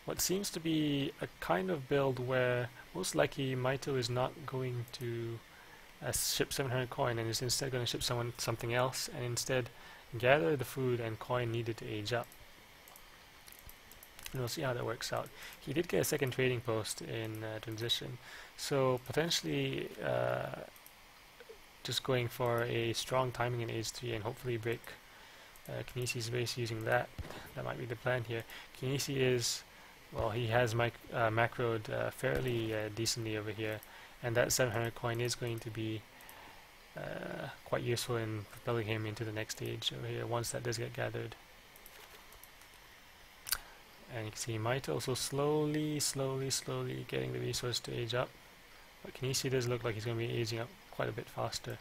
what seems to be a kind of build where most likely Mitoe is not going to ship 700 coin and is instead going to ship something else, and instead gather the food and coin needed to age up. And we'll see how that works out. He did get a second trading post in transition, so potentially just going for a strong timing in age 3 and hopefully break kynesie's base using that. That might be the plan here. Kynesie is, well, he has macroed fairly decently over here. And that 700 coin is going to be quite useful in propelling him into the next stage over here once that does get gathered. And you can see Mitoe also slowly getting the resource to age up. But kynesie does look like he's going to be aging up quite a bit faster.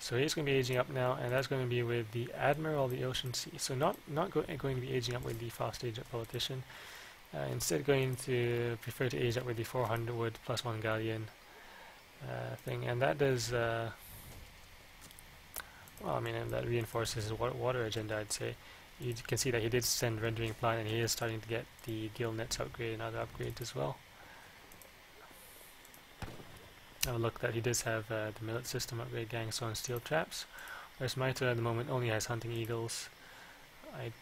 So he's going to be aging up now, and that's going to be with the Admiral of the Ocean Sea. So not going to be aging up with the fast age up politician. Instead, going to prefer to age up with the 400 wood plus 1 galleon thing, and that does well. I mean, and that reinforces his water agenda, I'd say. You can see that he did send rendering plan, and he is starting to get the gill nets upgrade and other upgrades as well. Have a look that he does have the millet system upgrade, gang saw and steel traps, whereas Mitoe at the moment only has hunting eagles. I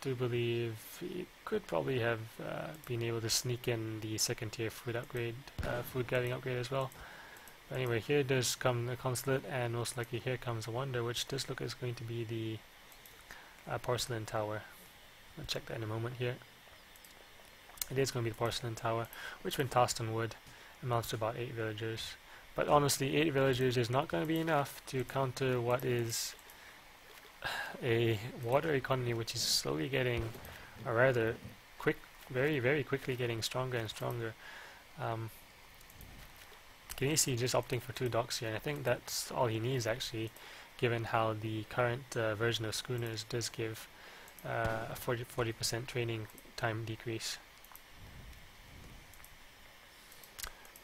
do believe you could probably have been able to sneak in the second tier food upgrade, food gathering upgrade as well. But anyway, here does come the consulate, and most likely here comes the wonder, which does look is going to be the porcelain tower. I'll check that in a moment here. It is going to be the porcelain tower, which when tossed on wood amounts to about 8 villagers. But honestly, 8 villagers is not going to be enough to counter what is a water economy which is slowly getting, or rather quick, very quickly getting stronger and stronger. Kynesie just opting for 2 docks here, and I think that's all he needs actually, given how the current version of schooners does give a 40% training time decrease.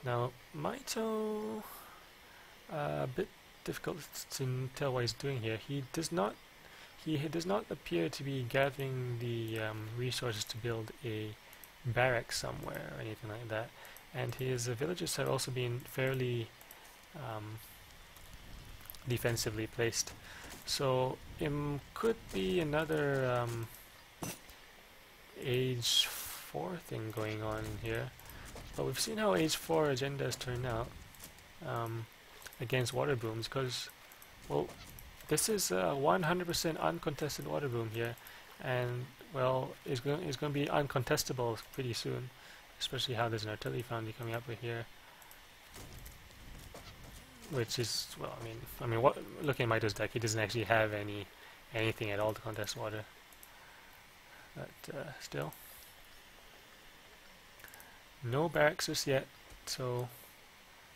Now Mitoe, a bit difficult to tell what he's doing here. He does not appear to be gathering the resources to build a barracks somewhere or anything like that. And his villagers have also been fairly defensively placed. So it could be another age 4 thing going on here. But we've seen how age 4 agendas turn out against water booms, because, well, this is a 100% uncontested water boom here, and, well, it's going to be uncontestable pretty soon, especially how there's an artillery foundry coming up right here, which is, well, I mean, what, looking at Mitoe's deck, he doesn't actually have anything at all to contest water, but still. No barracks just yet, so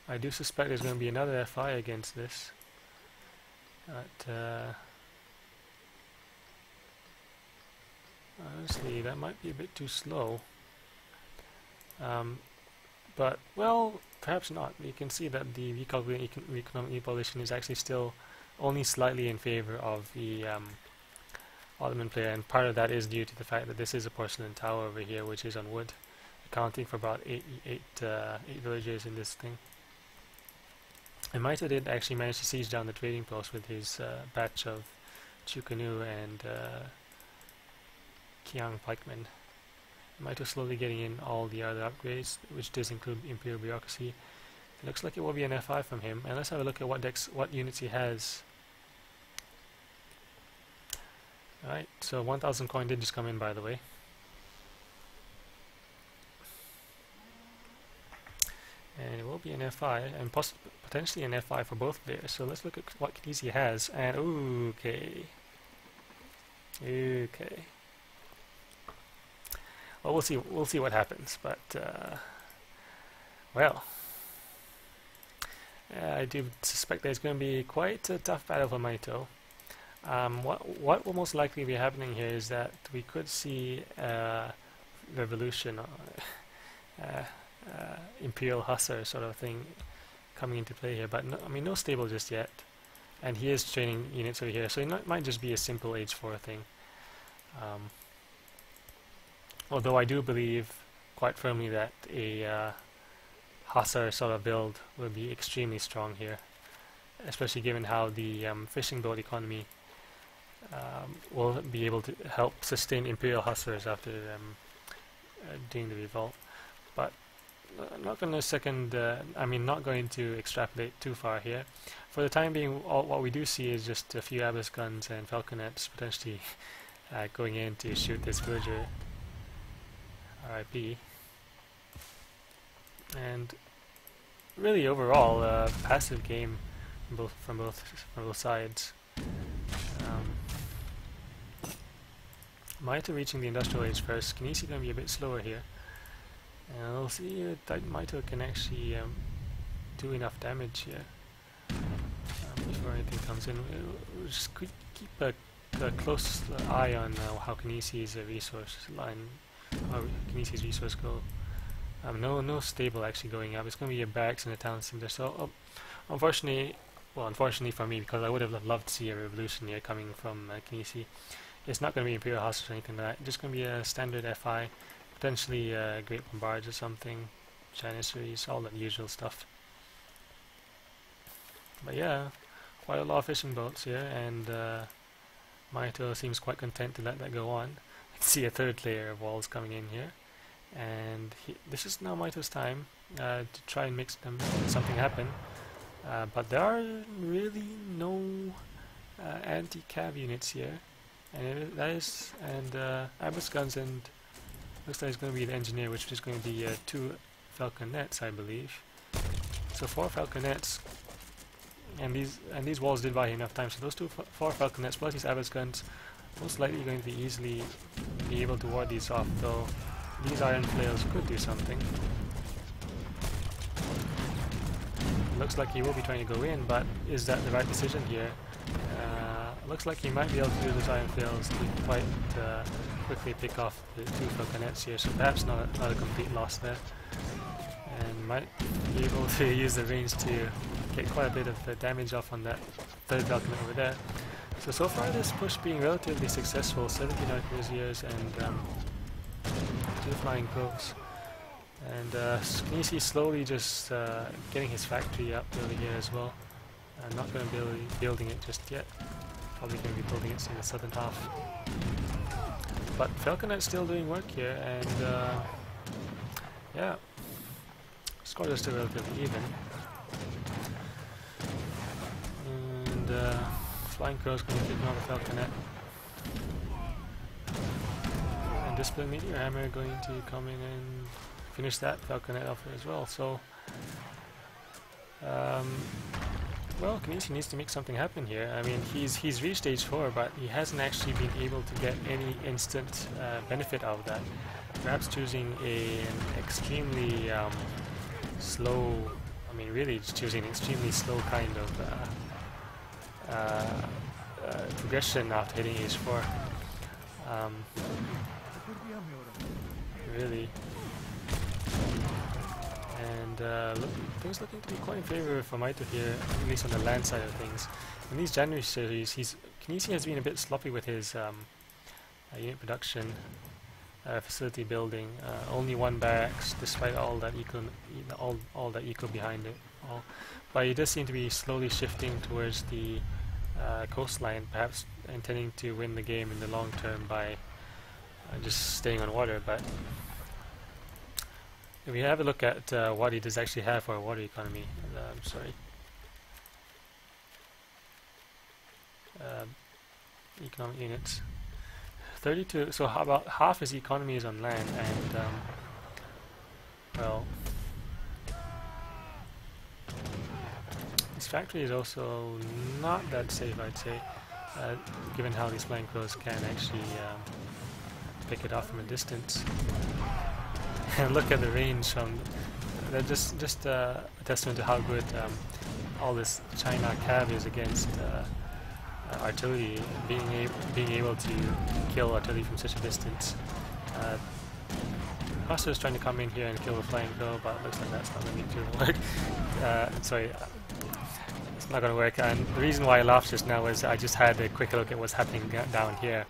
I do suspect there's going to be another FI against this. But honestly, that might be a bit too slow. But, well, perhaps not. You can see that the recalculated economic evolution is actually still only slightly in favor of the Ottoman player, and part of that is due to the fact that this is a porcelain tower over here, which is on wood, accounting for about eight villagers in this thing. And Mitoe did actually manage to siege down the trading post with his batch of Chukanu and Kiang pikemen. Mitoe slowly getting in all the other upgrades, which does include Imperial Bureaucracy. It looks like it will be an F5 from him, and let's have a look at what units he has. Alright, so 1,000 coin did just come in, by the way. And it will be an FI, and potentially an FI for both players. So let's look at what kynesie has. And okay. Well, we'll see. We'll see what happens. But well, I do suspect there's going to be quite a tough battle for Mitoe. What will most likely be happening here is that we could see a revolution. Imperial Hussar sort of thing coming into play here, but no, I mean, no stable just yet, and he is training units over here, so it might just be a simple age 4 thing. Although I do believe quite firmly that a Hussar sort of build will be extremely strong here, especially given how the fishing boat economy will be able to help sustain Imperial Hussars after doing the revolt. But not going to extrapolate too far here. For the time being, what we do see is just a few Abbas guns and falconets potentially going in to shoot this villager. RIP. And really, overall, passive game from both sides. Mitoe reaching the industrial age first. Kynesie going to be a bit slower here. And we'll see if Mitoe can actually do enough damage here before anything comes in. We'll just keep a close eye on how Kynesie's resource line, how Kynesie's resource go. No stable actually going up. It's going to be a barracks and a town center. So unfortunately for me, because I would have loved to see a revolution here coming from Kynesie. It's not going to be Imperial House or anything like that. It's just going to be a standard FI. Potentially Great Bombards or something, Janissaries, all that usual stuff. But yeah, quite a lot of fishing boats here, and Mitoe seems quite content to let that go on. Let's see a third layer of walls coming in here. And this is now Mitoe's time to try and make something happen. But there are really no anti-cav units here. And that is, and Abbas guns, and looks like it's going to be an engineer, which is going to be 2 falconets, I believe. So 4 falconets, and these walls did buy enough time. So those 4 falconets plus these Abbas guns, most likely going to be easily be able to ward these off. Though these iron flails could do something. Looks like he will be trying to go in, but is that the right decision here? Looks like he might be able to do those iron flails to quite quickly pick off the 2 falconets here, so perhaps not a complete loss there. And might be able to use the range to get quite a bit of damage off on that 3rd falconet over there. So far this push being relatively successful, 17 arquebusiers and 2 flying probes. And kynesie slowly just getting his factory up over here as well. I'm not going to be building it just yet. Probably going to be building it in the southern half. But falconet's still doing work here, and yeah, scores are still relatively even. And flying crow's going to take on the falconet. And display meteor hammer going to come in and finish that falconet off as well. So, well, kynesie needs to make something happen here. I mean, he's reached stage 4, but he hasn't actually been able to get any instant benefit out of that. Perhaps choosing an extremely slow, I mean, really just choosing an extremely slow kind of progression after hitting age 4. Really. And things looking to be quite in favor for Mitoe here, at least on the land side of things. In these January series, kynesie has been a bit sloppy with his unit production, facility building. Only 1 barracks, despite all that eco behind it. But he does seem to be slowly shifting towards the coastline, perhaps intending to win the game in the long term by just staying on water. But if we have a look at what he does actually have for a water economy, I'm sorry, economic units, 32. So about half his economy is on land, and well, his factory is also not that safe, I'd say, given how these flying crows can actually pick it off from a distance. And look at the range from that. Just a testament to how good all this China cav is against artillery, being able to kill artillery from such a distance. Pastor is trying to come in here and kill the flying crow, but looks like that's not going to work. Sorry, it's not going to work. And the reason why I laughed just now is I just had a quick look at what's happening down here.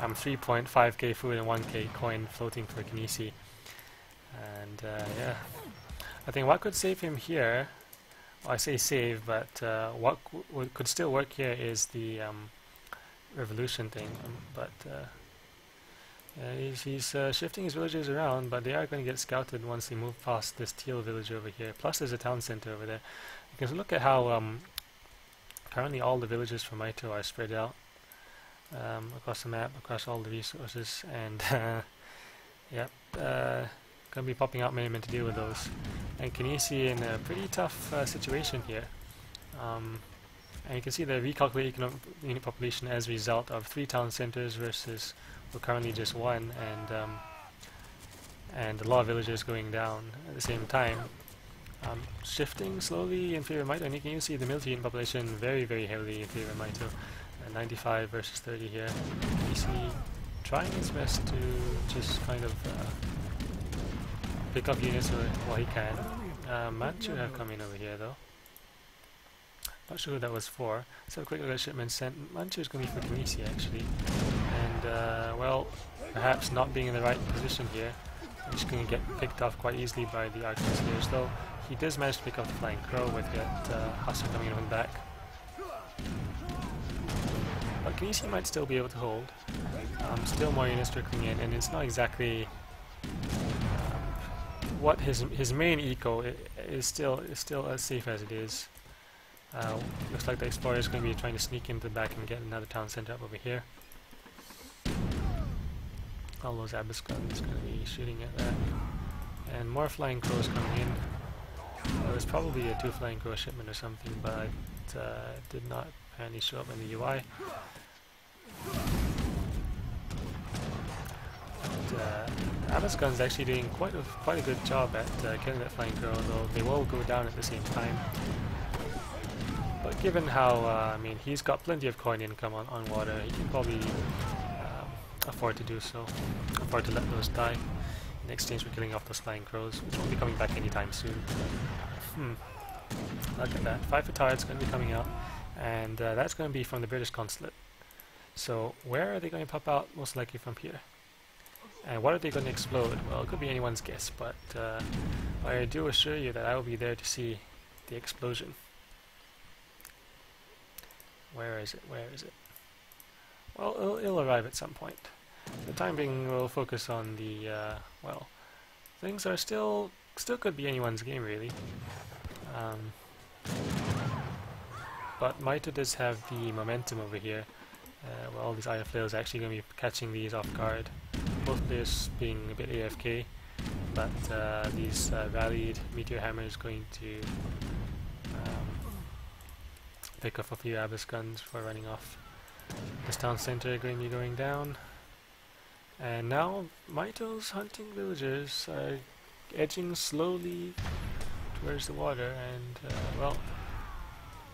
3.5k food and 1k coin floating for kynesie. And yeah, I think what could save him here, well, I say save, but what could still work here is the revolution thing. But yeah, he's shifting his villagers around, but they are going to get scouted once they move past this teal village over here. Plus there's a town center over there. You can look at how currently all the villages from Mitoe are spread out across the map, across all the resources, and yep. Going to be popping out many men to deal with those. And kynesie in a pretty tough situation here. And you can see the recalculated economic unit population as a result of 3 town centers versus we're currently just 1, and a lot of villages going down at the same time. Shifting slowly in favor of Mitoe, and you can even see the military unit population very, very heavily in favor of Mitoe. 95 versus 30 here. kynesie trying its best to just kind of pick up units while he can. Matt should have come in over here though. Not sure who that was for. So a quick look at shipment sent. Manchu is going to be for kynesie actually. And well, perhaps not being in the right position here. I'm just going to get picked off quite easily by the arquebusiers, though he does manage to pick up the flying crow with that Hudson coming in on back. But Kynesie might still be able to hold. Still more units trickling in, and it's not exactly what his main eco is still as safe as it is. Looks like the explorer is going to be trying to sneak into the back and get another town center up over here. All those Abyss guns going to be shooting at that, and more flying crows coming in. There was probably a 2 flying crow shipment or something, but it did not apparently show up in the UI. But, Abyss guns actually doing quite a good job at killing that flying crow, though they will go down at the same time. But given how I mean, he's got plenty of coin income on water, he can probably afford to do so, afford to let those die in exchange for killing off those flying crows, which won't be coming back anytime soon. Look at that, 5 Atarads going to be coming out, and that's going to be from the British Consulate. So where are they going to pop out? Most likely from here. And what are they going to explode? Well, it could be anyone's guess, but I do assure you that I will be there to see the explosion. Where is it? Where is it? Well, it'll arrive at some point. For the time being, we'll focus on the, well, things are still could be anyone's game, really. But Mitoe does have the momentum over here. Well, all these Iron Flails are actually going to be catching these off guard. Both players being a bit AFK, but these rallied Meteor Hammers going to pick off a few Abyss guns for running off. This town center going to be going down, and now Mitoe's hunting villagers are edging slowly towards the water, and well,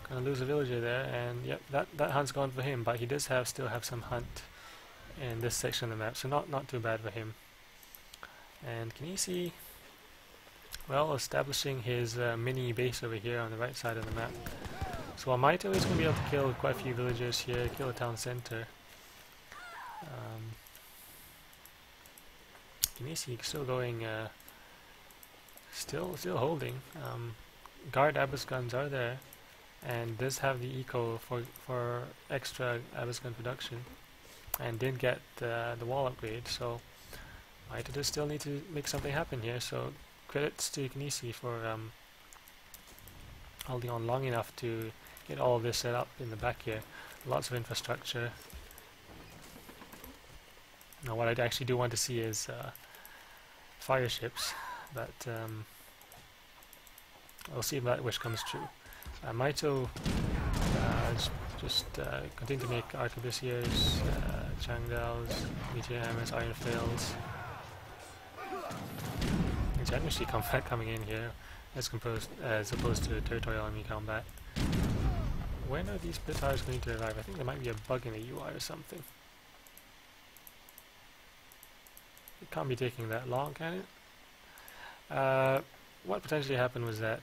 gonna lose a villager there, and yep, that hunt's gone for him, but he does still have some hunt in this section of the map, so not too bad for him. And Kynesie, well, establishing his mini base over here on the right side of the map. So while Mitoe is going to be able to kill quite a few villagers here, kill a town center, Kynesie still going, still holding. Guard Abyss guns are there, and does have the eco for extra Abyss gun production, and did get the wall upgrade. So Mitoe does still need to make something happen here. So credits to Kynesie for holding on long enough to get all of this set up in the back here. Lots of infrastructure. Now what I actually do want to see is fire ships, but we'll see if that wish comes true. Mitoe just continue to make Arquebusiers, Changdaos, Meteor Hammers, Iron Flails. January combat coming in here, as opposed to territorial enemy combat. When are these Pitars going to arrive? I think there might be a bug in the UI or something. It can't be taking that long, can it? What potentially happened was that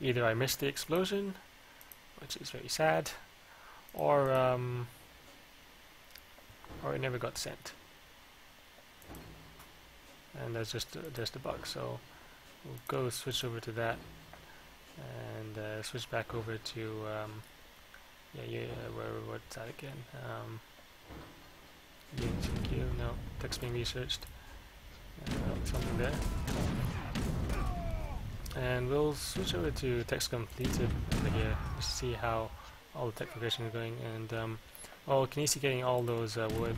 either I missed the explosion, which is very sad, or it never got sent. And that's just a bug, so we'll go switch over to that, and switch back over to what's that again? No, text being researched. Something there. And we'll switch over to text completed over here to see how all the tech progression is going. And well, Kynesie getting all those wood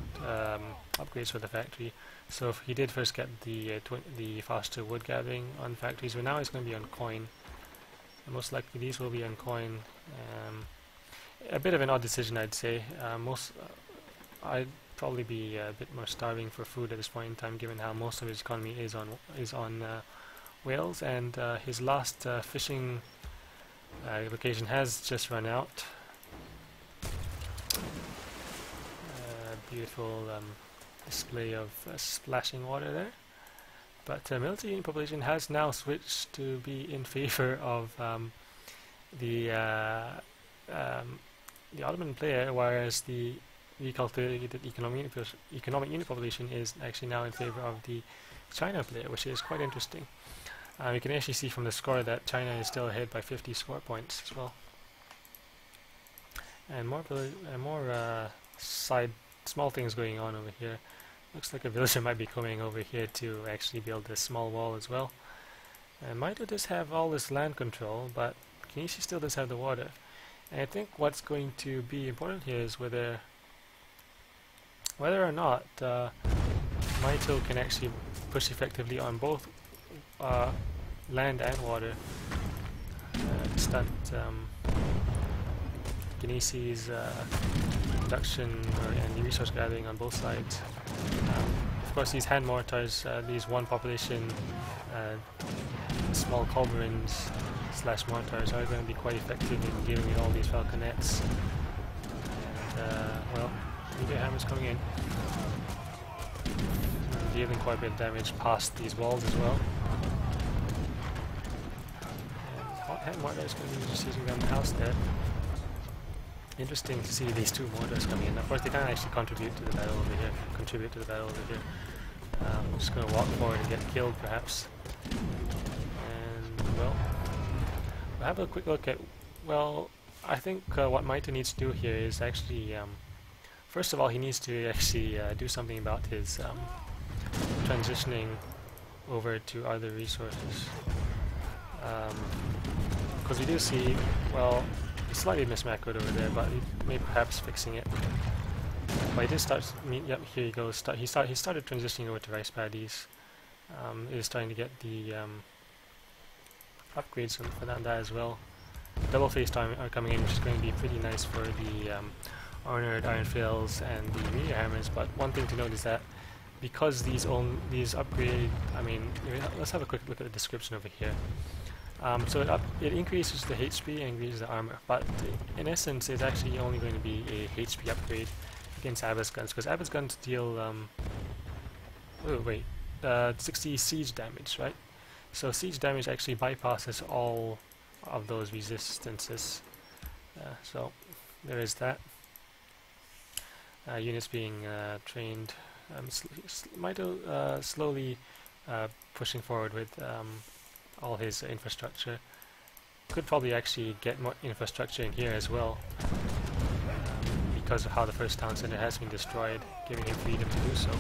upgrades for the factory. So if he did first get the faster wood gathering on factories, but now it's going to be on coin. And most likely these will be on coin. A bit of an odd decision, I'd say. I'd probably be a bit more starving for food at this point in time, given how most of his economy is on whales, and his last fishing location has just run out. Beautiful display of splashing water there, but military unit population has now switched to be in favor of the Ottoman player, whereas the recultivated economic unit population is actually now in favor of the China player, which is quite interesting. You can actually see from the score that China is still ahead by 50 score points as well. And more side small things going on over here. Looks like a villager might be coming over here to actually build this small wall as well. Mitoe does have all this land control, but kynesie still does have the water. And I think what's going to be important here is whether or not Mitoe can actually push effectively on both land and water. It's that kynesie's production and resource gathering on both sides. Of course, these hand mortars, these one population small culverins / mortars are going to be quite effective in dealing with all these falconets. And, well, meteor hammers coming in, dealing quite a bit of damage past these walls as well. And hot hand mortar is going to be just using down the house there. Interesting to see these two mortars coming in. Of course, they can't actually contribute to the battle over here. I'm just going to walk forward and get killed, perhaps. And well, we'll have a quick look at. Well, I think what Mitoe needs to do here is actually, first of all, he needs to actually do something about his transitioning over to other resources, because we do see, well, slightly mismacroed over there, but he may perhaps fixing it. But he did start. Yep, here he goes. He started transitioning over to rice paddies. He is starting to get the upgrades for that as well. Double faced are coming in, which is going to be pretty nice for the armored iron flails and the meteor hammers. But one thing to note is that because these upgraded, I mean, let's have a quick look at the description over here. So it increases the HP and increases the armor, but in essence it's actually only going to be a HP upgrade against Abbas guns, because Abbas guns deal 60 siege damage, right? So siege damage actually bypasses all of those resistances. So there is that. Units being trained. Mitoe slowly pushing forward with all his infrastructure. Could probably actually get more infrastructure in here as well, because of how the first town center has been destroyed, giving him freedom to do so.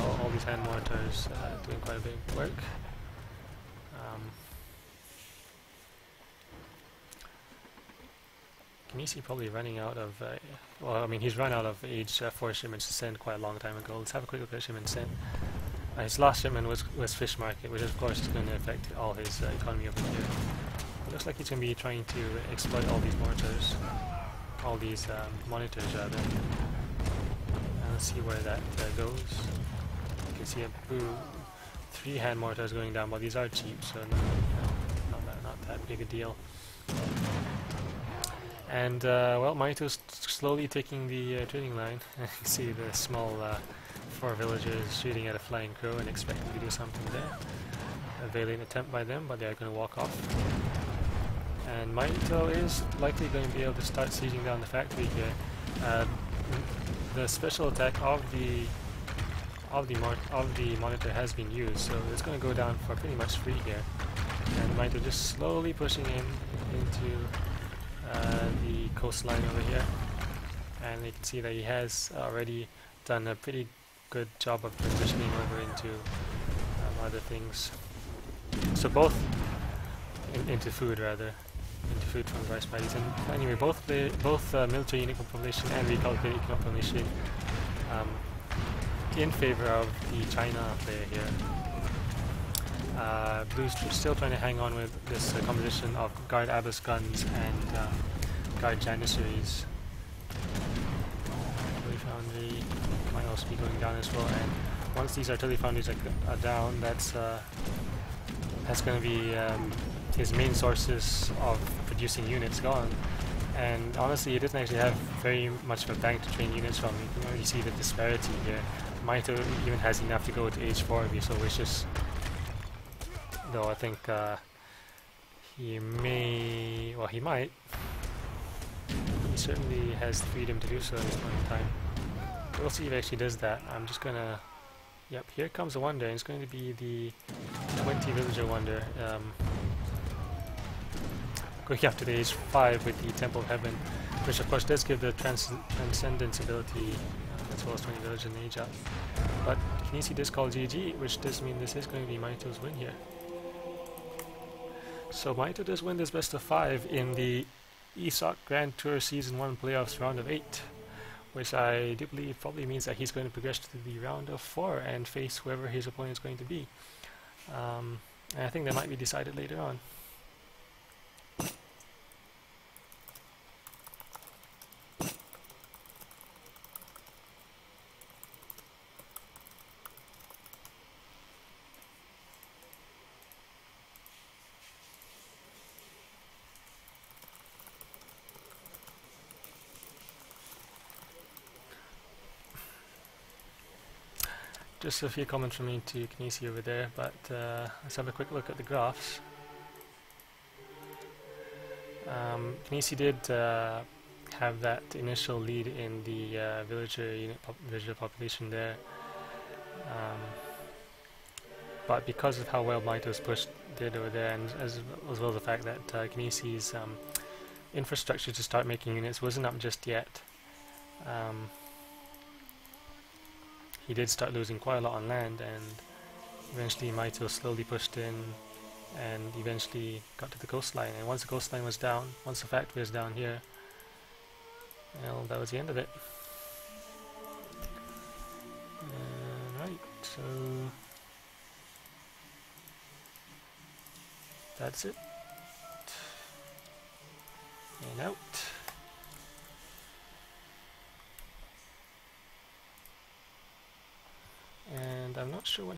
All these hand mortars doing quite a bit of work. Kynesie probably running out of, well, I mean, he's run out of age 4 shipments to send quite a long time ago. Let's have a quick look at shipment sent. His last shipment was fish market, which of course is going to affect all his economy over here. It looks like he's going to be trying to exploit all these mortars, all these monitors rather. And let's see where that goes. You can see a 3 hand mortars going down, but these are cheap, so not that big a deal. And well, Mitoe's slowly taking the trading line. You can see the small 4 villagers shooting at a flying crow and expecting to do something there. A valiant attempt by them, but they are going to walk off. And Mitoe is likely going to be able to start sieging down the factory here. The special attack of the monitor has been used, so it's going to go down for pretty much free here. And Mitoe just slowly pushing in into the coastline over here. And you can see that he has already done a pretty good job of transitioning over into other things. So both into food rather, into food from rice paddies. And anyway, both military unit population and recalculated economic population in favor of the China player here. Blue's still trying to hang on with this composition of guard Abbas guns and guard janissaries. Foundry might also be going down as well, and once these artillery foundries are down, that's going to be his main sources of producing units gone. And honestly, he doesn't actually have very much of a bank to train units from. You can already see the disparity here. Mitoe even has enough to go to age 4 if he so wishes, though I think he might. He certainly has the freedom to do so at this point in time. We'll see if he actually does that. I'm just gonna... Yep, here comes the wonder, and it's going to be the 20 villager wonder. Quickly after the age 5 with the Temple of Heaven, which of course does give the transcendence ability as well as 20 village and age up. But kynesie does call GG, which does mean this is going to be Mitoe's win here. So Mitoe does win this best of 5 in the ESOC Grand Tour Season 1 Playoffs Round of 8, which I do believe probably means that he's going to progress to the Round of 4 and face whoever his opponent is going to be. And I think that might be decided later on. Just a few comments from me to kynesie over there, but let's have a quick look at the graphs. Kynesie did have that initial lead in the villager population there, but because of how well Mitoe's push did over there, and as well as the fact that kynesie's infrastructure to start making units wasn't up just yet, he did start losing quite a lot on land, and eventually Mitoe slowly pushed in and eventually got to the coastline. And once the coastline was down, once the factory was down here, well, that was the end of it. Right, so that's it. And out. And I'm not sure what